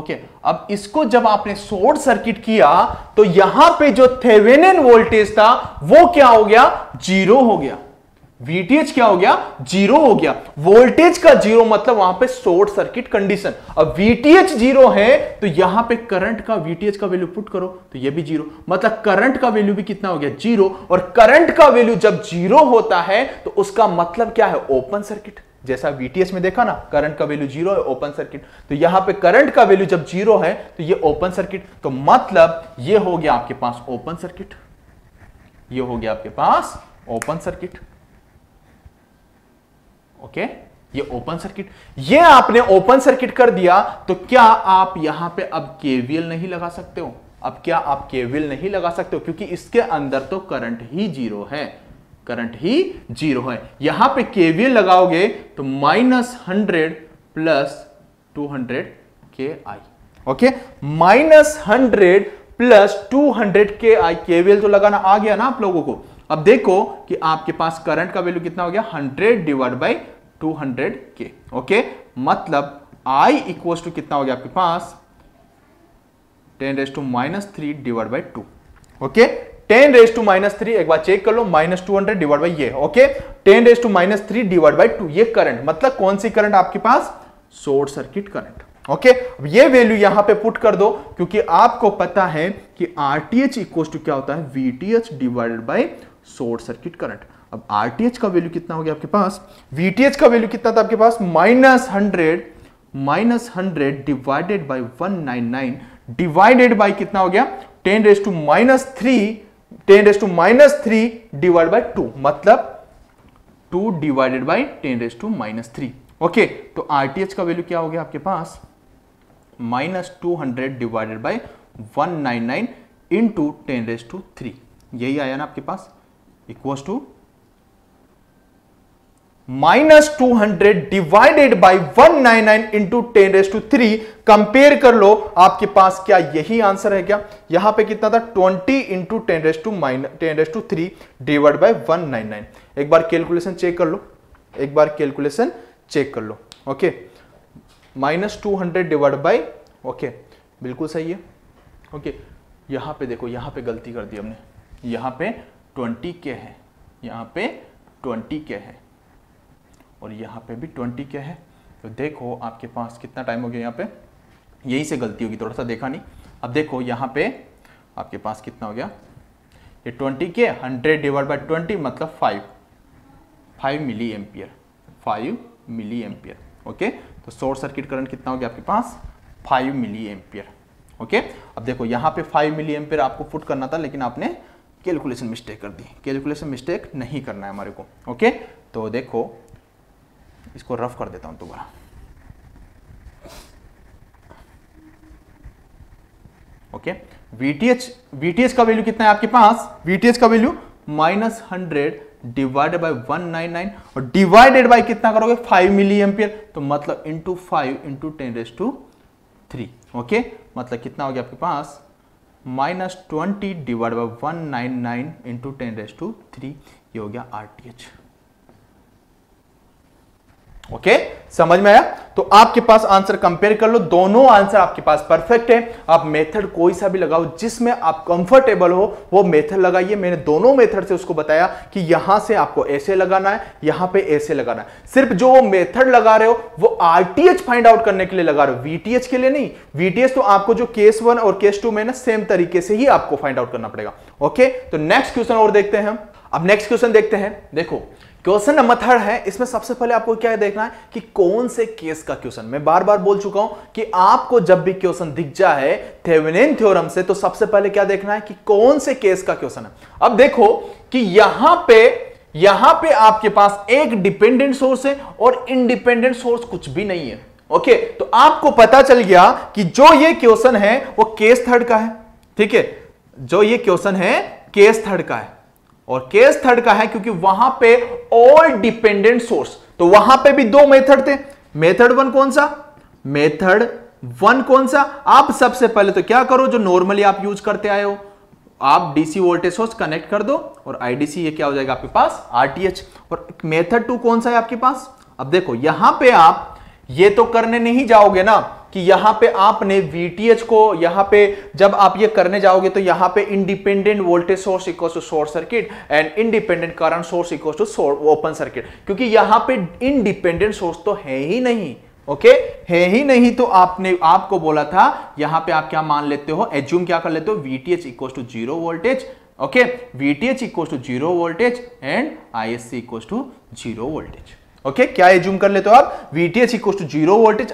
ओके, अब इसको जब आपने शॉर्ट सर्किट किया तो यहां पे जो थेवेनिन वोल्टेज था वो क्या हो गया, जीरो हो गया, V T H क्या हो गया, जीरो हो गया, वोल्टेज का जीरो मतलब वहां पे शॉर्ट सर्किट कंडीशन। अब V T H जीरो है तो यहां पे करंट का V T H का वैल्यू पुट करो तो ये भी जीरो, मतलब करंट का वैल्यू भी कितना हो गया, जीरो, और करंट का वैल्यू जब जीरो होता है तो उसका मतलब क्या है, ओपन सर्किट। जैसा V T H में देखा ना, करंट का वैल्यू जीरो है, ओपन सर्किट, तो यहां पे करंट का वैल्यू जब जीरो है तो ये ओपन सर्किट, तो मतलब ये हो गया आपके पास ओपन सर्किट, ये हो गया आपके पास ओपन सर्किट, ओके, ये ओपन सर्किट, ये आपने ओपन सर्किट कर दिया, तो क्या आप यहां पे अब केवीएल नहीं लगा सकते हो, अब क्या आप केवीएल नहीं लगा सकते हो, क्योंकि इसके अंदर तो करंट ही जीरो है, करंट ही जीरो है, यहां पे केवीएल लगाओगे तो minus hundred plus two hundred K I, okay, minus hundred plus two hundred K I, KVL तो लगाना आ गया ना आप लोगों को। अब देखो कि आपके पास करंट का वैल्यू कितना हो गया, hundred divide by two hundred K, okay, मतलब I इक्वल्स टू कितना हो गया आपके पास ten raise to minus three divide by two, okay, ten raise to minus three, एक बार चेक कर लो, minus two hundred divide by ये, okay, ten raise to minus three divide by two, ये करंट, मतलब कौन सी करंट आपके पास, शॉर्ट सर्किट करंट, ओके, अब ये वैल्यू यहां पे पुट कर दो, क्योंकि आपको पता है कि आरटीएच इक्वल्स टू क्या होता है, VTH divided by short circuit current. अब आरटीएच का वैल्यू कितना हो गया आपके पास, वीटीएच का वैल्यू कितना था आपके पास, minus hundred minus hundred divided by one ninety nine divided by कितना हो गया, ten raise to minus three ten raise to minus three divide by two, मतलब two divided by ten raise to minus three, okay, तो RTH का value क्या हो गया आपके पास, minus two hundred divided by one nine nine into ten raise to three, यही आया ना आपके पास, equals to minus two hundred divided by one nine nine into ten raise to three, compare कर लो आपके पास क्या यही आंसर है क्या, यहां पे कितना था, twenty into ten raise to minus ten raise to three divide by one nine nine, एक बार कैलकुलेशन चेक कर लो, एक बार कैलकुलेशन चेक कर लो, okay, minus two hundred divide by okay, बिल्कुल सही है ओके। यहाँ पे देखो, यहाँ पे गलती कर दी हमने, यहाँ पे ट्वेंटी के है, यहाँ पे ट्वेंटी के है और यहाँ पे भी ट्वेंटी के है। तो देखो आपके पास कितना टाइम हो गया, यहाँ पे यहीं से गलती होगी, थोड़ा सा देखा नहीं। अब देखो यहाँ पे आपके पास कितना हो गया, ये twenty K hundred divide by twenty मतलब five, five milli ampere, five milli ampere okay. तो शॉर्ट सर्किट करंट कितना हो गया आपके पास, फाइव मिली एम्पियर ओके। अब देखो यहाँ पे फाइव मिली एम्पियर आपको पुट करना था, लेकिन आपने कैलकुलेशन मिस्टेक कर दी। कैलकुलेशन मिस्टेक नहीं करना है हमारे को ओके। तो देखो इसको रफ कर देता हूँ दोबारा ओके। वीटीएच वीटीएच का वैल्यू कितना है आपके पास, वीटीएच का value minus hundred divided by one ninety nine और डिवाइडेड बाय कितना करोगे, फाइव मिली एम्पियर। तो मतलब into five into ten raise to three okay. मतलब कितना हो गया आपके पास, minus twenty divide by one nine nine into ten raise to three, ये हो गया आरटीएच ओके okay, समझ में आया। तो आपके पास आंसर कंपेयर कर लो, दोनों आंसर आपके पास परफेक्ट है। आप मेथड कोई सा भी लगाओ जिसमें आप कंफर्टेबल हो वो मेथड लगाइए। मैंने दोनों मेथड से उसको बताया कि यहां से आपको ऐसे लगाना है, यहां पे ऐसे लगाना है। सिर्फ जो वो मेथड लगा रहे हो वो आरटीएच फाइंड आउट करने के लिए लगा रहे हो, वीटीएच के लिए नहीं। वीटीएच तो आपको जो केस वन और केस टू में ना सेम तरीके से ही आपको फाइंड आउट करना पड़ेगा ओके okay, तो नेक्स्ट क्वेश्चन और देखते हैं हम। अब नेक्स्ट क्वेश्चन देखते हैं, देखो क्वेश्चन नंबर थर्ड है। इसमें सबसे पहले आपको क्या देखना है कि कौन से केस का क्वेश्चन। मैं बार बार बोल चुका हूं कि आपको जब भी क्वेश्चन दिख जाए थेवेनिन थ्योरम से तो सबसे पहले क्या देखना है कि कौन से केस का क्वेश्चन है। अब देखो कि यहां पे यहां पे आपके पास एक डिपेंडेंट सोर्स है और इंडिपेंडेंट सोर्स कुछ भी नहीं है ओके। तो आपको पता चल गया कि जो ये क्वेश्चन है वो केस थर्ड का है, ठीक है। जो ये क्वेश्चन है केस थर्ड का है और केस थर्ड का है क्योंकि वहां पे ऑल डिपेंडेंट सोर्स। तो वहां पे भी दो मेथड थे, मेथड वन कौन सा, मेथड वन कौन सा। आप सबसे पहले तो क्या करो जो नॉर्मली आप यूज करते आए हो, आप डीसी वोल्टेज सोर्स कनेक्ट कर दो और आईडीसी ये क्या हो जाएगा आपके पास आरटीएच। और मेथड टू कौन सा है आपके पास। अब देखो यहां पे आप ये तो करने नहीं जाओगे ना कि यहां पे आपने वीटीएच को, यहां पे जब आप ये करने जाओगे तो यहां पे independent voltage source equal to short circuit and independent current source equal to open circuit, क्योंकि यहां पे इंडिपेंडेंट सोर्स तो है ही नहीं ओके okay? है ही नहीं। तो आपने आपको बोला था यहां पे आप क्या मान लेते हो, एज्यूम क्या कर लेते हो, VTH equal to zero voltage okay, VTH equal to zero voltage and ISC equal to zero voltage okay okay, क्या एज्यूम कर लेते हो आप, VTH equal to zero voltage,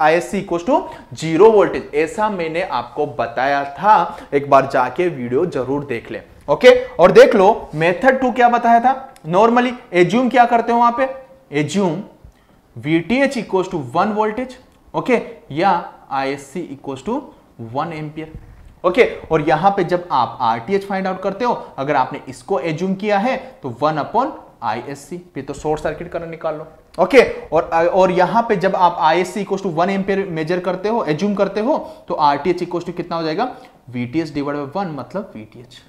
ISC equal to zero voltage. ऐसा मैंने आपको बताया था, एक बार जाके वीडियो जरूर देख ले ओके okay? और देख लो मेथड टू क्या बताया था। नॉर्मली एज्यूम क्या करते हो वहां पे, assume VTH equal to one voltage okay या ISC equal to one ampere okay okay, और यहां पे जब आप आरटीएच फाइंड आउट करते हो, अगर आपने इसको एज्यूम किया है तो वन अपॉन आईएससी पे तो शॉर्ट सर्किट करंट निकाल लो ओके okay, और और यहां पे जब आप ISC equal to one ampere measure करते हो, एज्यूम करते हो, तो आरटीएच इक्वल टू कितना हो जाएगा, वीटीएच डिवाइड बाय वन मतलब वीटीएच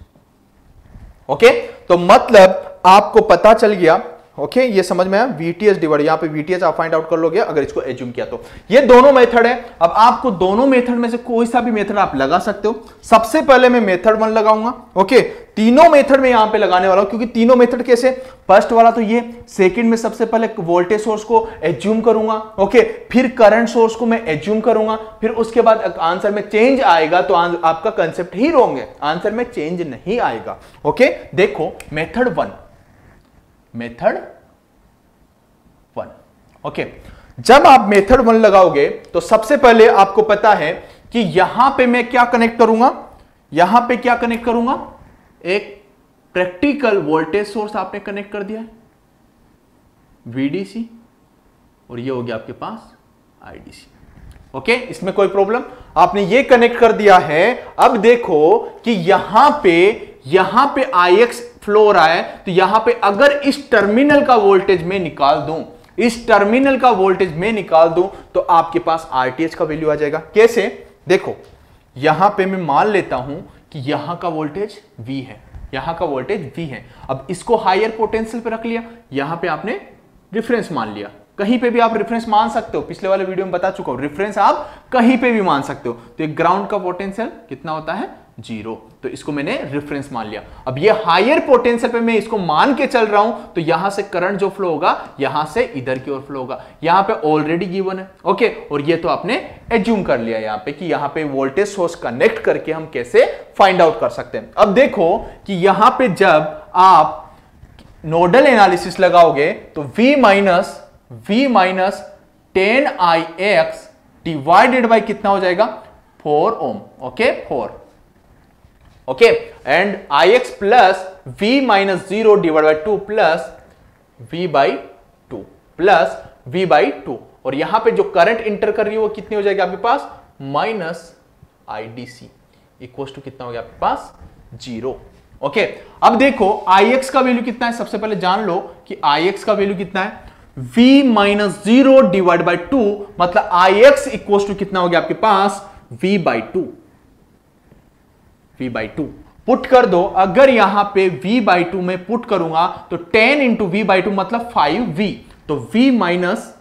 ओके। तो मतलब आपको पता चल गया ओके okay, ये समझ में आया। वीटीएच डिवाइड यहाँ पे वीटीएच आप फाइंड आउट कर लोगे अगर इसको एज्यूम किया तो। ये दोनों मेथड है, अब आपको दोनों मेथड में से कोई सा भी मेथड आप लगा सकते हो। सबसे पहले मैं मेथड वन लगाऊंगा ओके okay, तीनों मेथड में यहाँ पे लगाने वाला हूँ क्योंकि तीनों मेथड कैसे, फर्स्ट वाला तो ये, सेकंड में सबसे पहले वोल्टेज सोर्स को एज्यूम करूंगा ओके okay, फिर करंट सोर्स को मैं एज्यूम करूंगा, फिर उसके बाद आंसर में चेंज आएगा तो आपका कंसेप्ट ही रॉन्ग है, आंसर में चेंज नहीं आएगा ओके okay? देखो method one, method one okay. जब आप मेथड वन लगाओगे तो सबसे पहले आपको पता है कि यहां पे मैं क्या कनेक्ट करूंगा, यहां पे क्या कनेक्ट करूंगा, एक प्रैक्टिकल वोल्टेज सोर्स आपने कनेक्ट कर दिया है वीडीसी और ये हो गया आपके पास आईडीसी ओके okay, इसमें कोई प्रॉब्लम, आपने ये कनेक्ट कर दिया है। अब देखो कि यहां पे यहां पे आईएक्स फ्लो रहा है तो यहां पे अगर इस टर्मिनल का वोल्टेज में निकाल दूं, इस टर्मिनल का वोल्टेज में निकाल दूं तो आपके पास आरटीएच का वैल्यू आ जाएगा। कैसे, देखो यहां पे मैं मान लेता हूं कि यहां का वोल्टेज वी है, यहां का वोल्टेज वी है। अब इसको हायर पोटेंशियल पे रख लिया, यहां पे आपने रेफरेंस मान लिया कहीं पे भी आप रेफरेंस मान सकते हो, पिछले वाले वीडियो में बता चुका हूं, रेफरेंस आप कहीं पे भी मान सकते हो। तो एक ग्राउंड का पोटेंशियल कितना होता है, जीरो। तो इसको मैंने रेफरेंस मान लिया। अब ये हायर पोटेंशियल पे मैं इसको मान के चल रहा हूं, तो यहां से करंट जो फ्लो होगा यहां से इधर की ओर फ्लो होगा, यहां पे ऑलरेडी गिवन है, ओके। और ये तो आपने एज्यूम कर लिया यहां पे कि यहां पे वोल्टेज सोर्स कनेक्ट करके हम कैसे फाइंड आउट कर सकते हैं। अब देखो कि यहां पे जब आप नोडल एनालिसिस लगाओगे तो V minus V minus ten I X divided by कितना हो जाएगा, four ohm, okay, four, okay. And I X plus V minus zero divide by two plus V by two plus V by two. और यहां पे जो current enter कर रही है वो कितनी हो जाएगी आपके पास, minus I D C equal to कितना हो गया आपके पास, जीरो, ओके। अब देखो आई एक्स का वैल्यू कितना है, सबसे पहले जान लो कि आई एक्स का वैल्यू कितना है, v minus zero divide by two, मतलब आई एक्स इक्वल टू कितना हो गया आपके पास, v by two, v by two put कर दो। अगर यहां पे v बाई टू में पुट करूंगा तो ten into V by two मतलब फाइव वी, तो v माइनस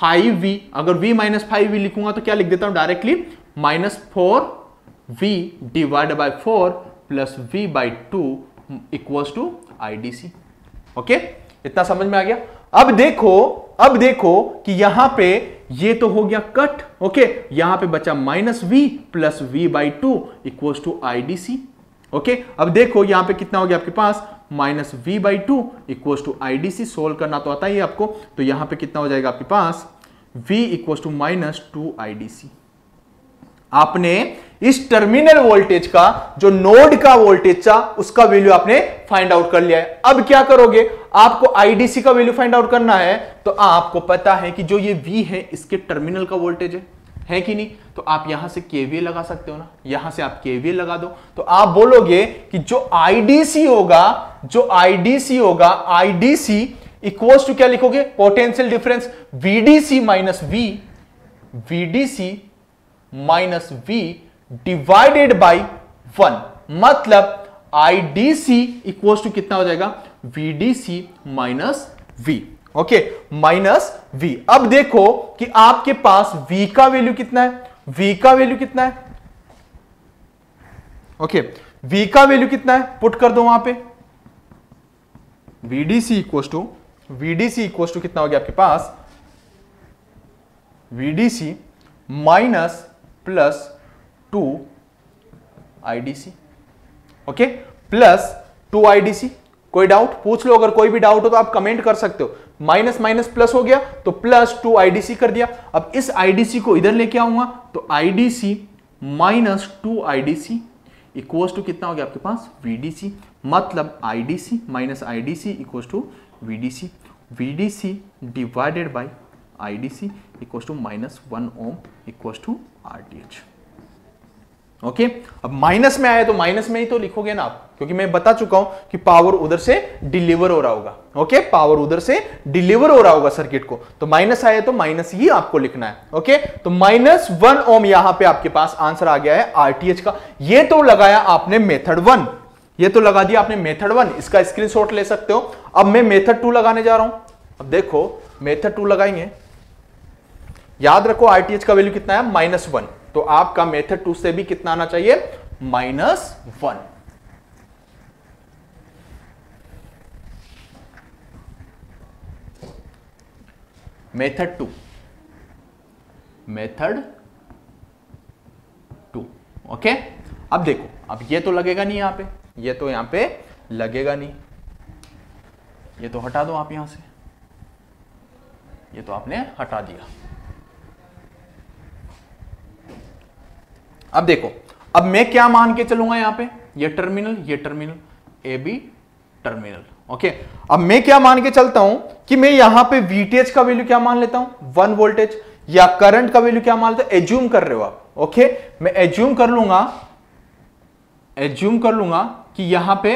फाइव वी, अगर v माइनस फाइव वी लिखूंगा तो क्या लिख देता हूं directly, minus four V divide by four plus V by two equals to I D C, okay. इतना समझ में आ गया। अब देखो, अब देखो कि यहां पे ये तो हो गया कट, ओके, यहां पे बचा minus V plus V by two equals to I D C, okay. अब देखो यहां पे कितना हो गया आपके पास, minus V by two equals to I D C, solve करना तो आता ही आपको, तो यहां पे कितना हो जाएगा आपके पास, V equals to minus two I D C. आपने इस टर्मिनल वोल्टेज का, जो नोड का वोल्टेज था उसका वैल्यू आपने फाइंड आउट कर लिया है। अब क्या करोगे, आपको आईडीसी का वैल्यू फाइंड आउट करना है, तो आपको पता है कि जो ये V है इसके टर्मिनल का वोल्टेज है, है कि नहीं। तो आप यहां से केवीएल लगा सकते हो ना, यहां से आप केवीएल लगा दो, तो आप बोलोगे कि जो आईडीसी होगा, जो आईडीसी होगा, आईडीसी इक्वल्स टू क्या लिखोगे, potential difference VDC minus V, VDC minus V divided by one, मतलब आईडीसी इक्वल्स टू कितना हो जाएगा, VDC minus V, okay, minus V. अब देखो कि आपके पास वी का वैल्यू कितना है, वी का वैल्यू कितना है, ओके, वी का वैल्यू कितना है, पुट कर दो वहां पे, VDC equals to, VDC equals to कितना हो गया आपके पास, VDC minus plus two IDC, okay, plus two IDC. कोई डाउट पूछ लो, अगर कोई भी डाउट हो तो आप कमेंट कर सकते हो। माइनस माइनस प्लस हो गया तो प्लस टू आईडीसी कर दिया। अब इस आईडीसी को इधर लेके आऊंगा तो IDC minus two IDC equals to कितना हो गया आपके पास, वीडीसी, मतलब IDC minus IDC equals to VDC, VDC divided by IDC equals to minus one ohm equals to RTH, okay. अब माइनस में आया तो माइनस में ही तो लिखोगे ना आप, क्योंकि मैं बता चुका हूं कि पावर उधर से डिलीवर हो रहा होगा, ओके, पावर उधर से डिलीवर हो रहा होगा सर्किट को, तो माइनस आया तो माइनस ही आपको लिखना है, ओके। तो माइनस वन ओम यहां पे आपके पास आंसर आ गया है आरटीएच का। ये तो लगाया आपने मेथड वन, ये तो लगा दिया आपने मेथड वन, इसका स्क्रीनशॉट ले सकते हो। अब मैं मेथड टू लगाने जा रहा हूं। अब देखो मेथड टू लगाएंगे, याद रखो आरटीएच का वैल्यू कितना है, माइनस वन, तो आपका मेथड टू से भी कितना आना चाहिए, minus one, method two, method two, okay. अब देखो, अब ये तो लगेगा नहीं यहां पे, ये तो यहां पे लगेगा नहीं, ये तो हटा दो आप यहां से, ये तो आपने हटा दिया। अब देखो, अब मैं क्या मान के चलूंगा यहां पे, ये टर्मिनल, ये terminal, A B terminal, okay. अब मैं क्या मान के चलता हूं कि मैं यहां पे वीटीएच का वैल्यू क्या मान लेता हूं, वन वोल्टेज, या करंट का वैल्यू क्या मान लेता हूं, एज्यूम कर रहे हो आप, ओके। मैं एज्यूम कर लूंगा, एज्यूम कर लूंगा कि यहां पे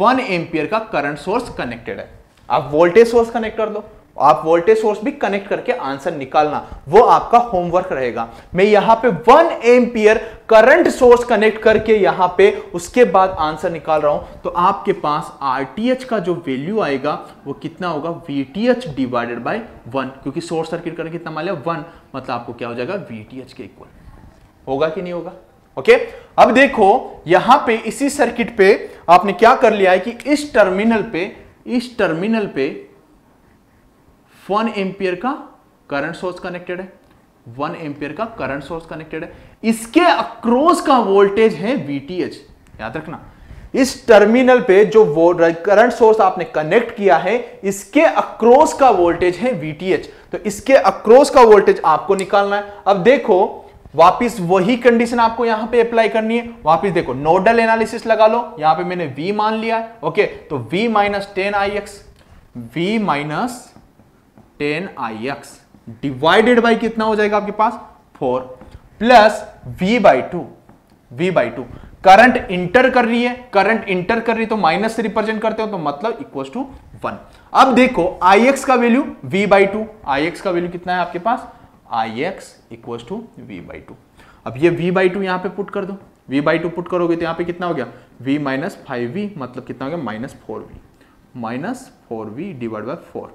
वन एम्पियर का करंट सोर्स कनेक्टेड है। आप वोल्टेज सोर्स कनेक्ट कर दो, आप वोल्टेज सोर्स भी कनेक्ट करके आंसर निकालना, वो आपका होमवर्क रहेगा। मैं यहां पे one ampere current source connect करके यहां पे उसके बाद आंसर निकाल रहा हूं, तो आपके पास आरटीएच का जो वैल्यू आएगा वो कितना होगा, वीटीएच डिवाइडेड बाय वन, क्योंकि शॉर्ट सर्किट करके कितना मान लिया वन, मतलब आपको क्या हो जाएगा, वीटीएच के इक्वल होगा कि नहीं होगा। Okay okay? अब देखो यहां पे इसी सर्किट पे आपने क्या कर लिया है कि इस टर्मिनल पे इस टर्मिनल पे वन एम्पियर का करंट सोर्स कनेक्टेड है, वन एम्पियर का करंट सोर्स कनेक्टेड है, इसके अक्रॉस का वोल्टेज है वीटीएच। याद रखना इस टर्मिनल पे जो करंट सोर्स आपने कनेक्ट किया है इसके अक्रॉस का वोल्टेज है वीटीएच, तो इसके अक्रॉस का वोल्टेज आपको निकालना है। अब देखो वापिस वही कंडीशन आपको यहां पे अप्लाई करनी है। वापिस देखो नोडल एनालिसिस लगा लो, यहां पे मैंने V मान लिया है, ओके, तो V minus ten I X V minus ten I X divided by कितना हो जाएगा आपके पास four, plus V by two V by two current enter कर रही है, करंट इंटर कर रही है तो माइनस से रिप्रेजेंट करते हो, तो मतलब इक्वल टू वन। अब देखो आई एक्स का value V by two, I X का वैल्यू कितना है आपके पास, I X equal to V by two. अब ये वी बाई टू यहाँ पे पुट कर दो, वी बाई टू पुट करोगे तो यहाँ पे कितना हो गया v माइनस फाइव वी, मतलब कितना हो गया minus four V, minus four V divide by four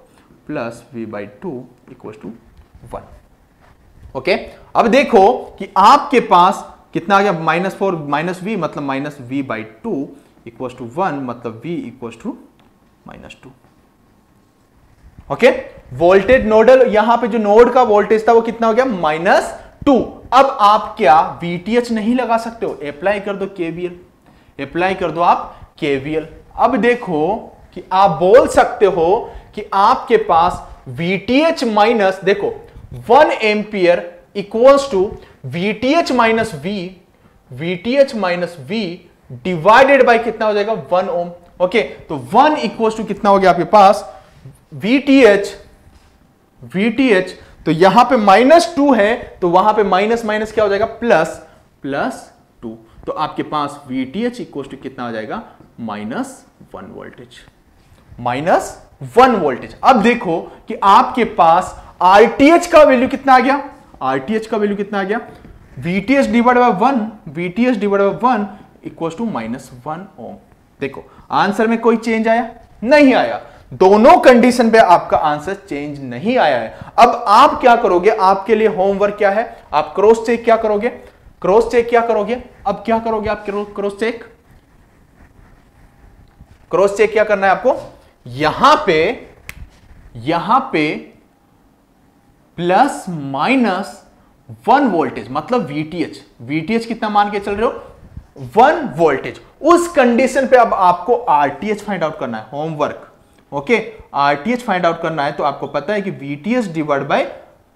plus V by two equal to one. Okay, अब देखो कि आपके पास कितना आ गया, माइनस फोर माइनस वी मतलब minus V by two equal to one, मतलब v equal to minus two. Okay, voltage nodal यहां पे जो नोड का वोल्टेज था वो कितना हो गया माइनस टू। अब आप क्या वीटीएच नहीं लगा सकते हो, अप्लाई कर दो केवीएल, अप्लाई कर दो आप केवीएल। अब देखो कि आप बोल सकते हो कि आपके पास वीटीएच माइनस, देखो one ampere equals to VTH minus V, VTH minus V divided by कितना हो जाएगा वन ओम। ओके, तो वन इक्वल्स टू कितना हो गया आपके पास V T H, V T H, तो यहां पे माइनस टू है तो वहां पे माइनस माइनस क्या हो जाएगा प्लस, प्लस टू, तो आपके पास V T H equal to कितना हो जाएगा minus one voltage, minus one voltage. अब देखो कि आपके पास R T H का वैल्यू कितना आ गया, R T H का वैल्यू कितना आ गया, V T H divide by one, V T H divide by one equal to minus one ohm. देखो आंसर में कोई चेंज आया नहीं आया, दोनों कंडीशन पे आपका आंसर चेंज नहीं आया है। अब आप क्या करोगे, आपके लिए होमवर्क क्या है, आप क्रॉस चेक क्या करोगे, क्रॉस चेक क्या करोगे, अब क्या करोगे आप क्रॉस चेक, क्रॉस चेक क्या करना है आपको, यहां पे यहां पे प्लस माइनस वन वोल्टेज मतलब वीटीएच, वीटीएच कितना मान के चल रहे हो वन वोल्टेज, उस कंडीशन पे अब आपको आरटीएच फाइंड आउट करना है, homework. Okay, RTH find out करना है तो आपको पता है कि VTH divide by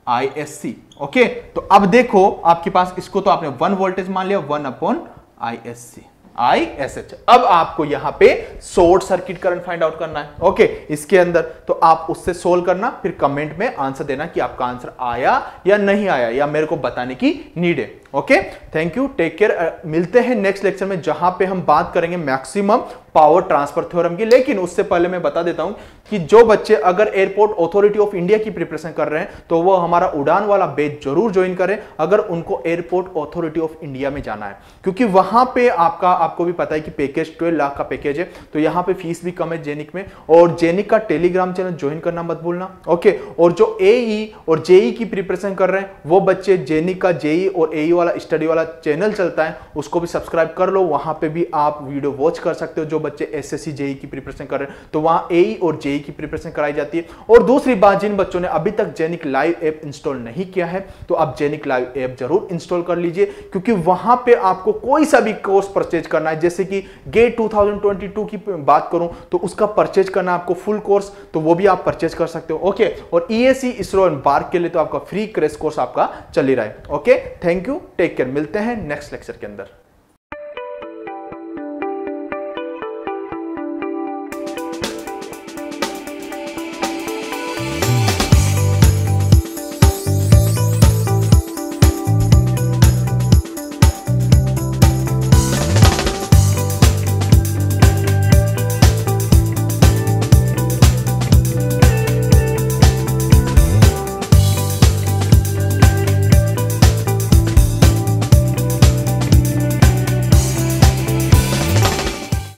ISC. Okay, तो अब देखो आपके पास इसको तो आपने वन वोल्टेज मान लिया, वन अपॉन आईएससी, आईएसएच। अब आपको यहां पे short circuit current find out करना है। ओके, इसके अंदर तो आप उससे सोल्व करना, फिर कमेंट में आंसर देना कि आपका आंसर आया या नहीं आया, या मेरे को बताने की नीड है। Okay, thank you, take care, मिलते हैं नेक्स्ट लेक्चर में जहां पे हम बात करेंगे मैक्सिमम पावर ट्रांसफर थ्योरम की। लेकिन उससे पहले मैं बता देता हूं कि जो बच्चे अगर एयरपोर्ट अथॉरिटी ऑफ इंडिया की प्रिपरेशन कर रहे हैं तो वो हमारा उड़ान वाला बैच जरूर ज्वाइन करें अगर उनको एयरपोर्ट अथॉरिटी ऑफ इंडिया में जाना है, क्योंकि वहां पे आपका आपको भी पता है कि पैकेज ट्वेल्व लाख का पैकेज है, तो यहाँ पे फीस भी कम है जेनिक में। और जेनिक का टेलीग्राम चैनल ज्वाइन करना मत भूलना। ओके, और जो एई और जेई की प्रिपरेशन कर रहे हैं वो बच्चे जेनिक का जेई और एई वाला स्टडी वाला चैनल चलता है, उसको भी सब्सक्राइब कर लो, वहां पे भी आप वीडियो वॉच कर सकते हो। जो बच्चे एसएससी जेई की प्रिपरेशन कर रहे हैं तो वहां एई और जेई की प्रिपरेशन कराई जाती है। और दूसरी बात, जिन बच्चों ने अभी तक जेनिक लाइव ऐप इंस्टॉल नहीं किया है तो आप जेनिक लाइव ऐप जरूर इंस्टॉल कर लीजिए, क्योंकि वहां पे आपको कोई सा भी कोर्स परचेज करना है, जैसे कि GATE two thousand twenty two की बात करूं तो उसका परचेज करना आपको फुल कोर्स, तो वो भी आप परचेज कर सकते हो। ओके, और ईएसई इसरो एम्बार्क के लिए तो आपका फ्री क्रैश कोर्स आपका चल ही रहा है। Okay, thank you, take care, मिलते हैं नेक्स्ट लेक्चर के अंदर।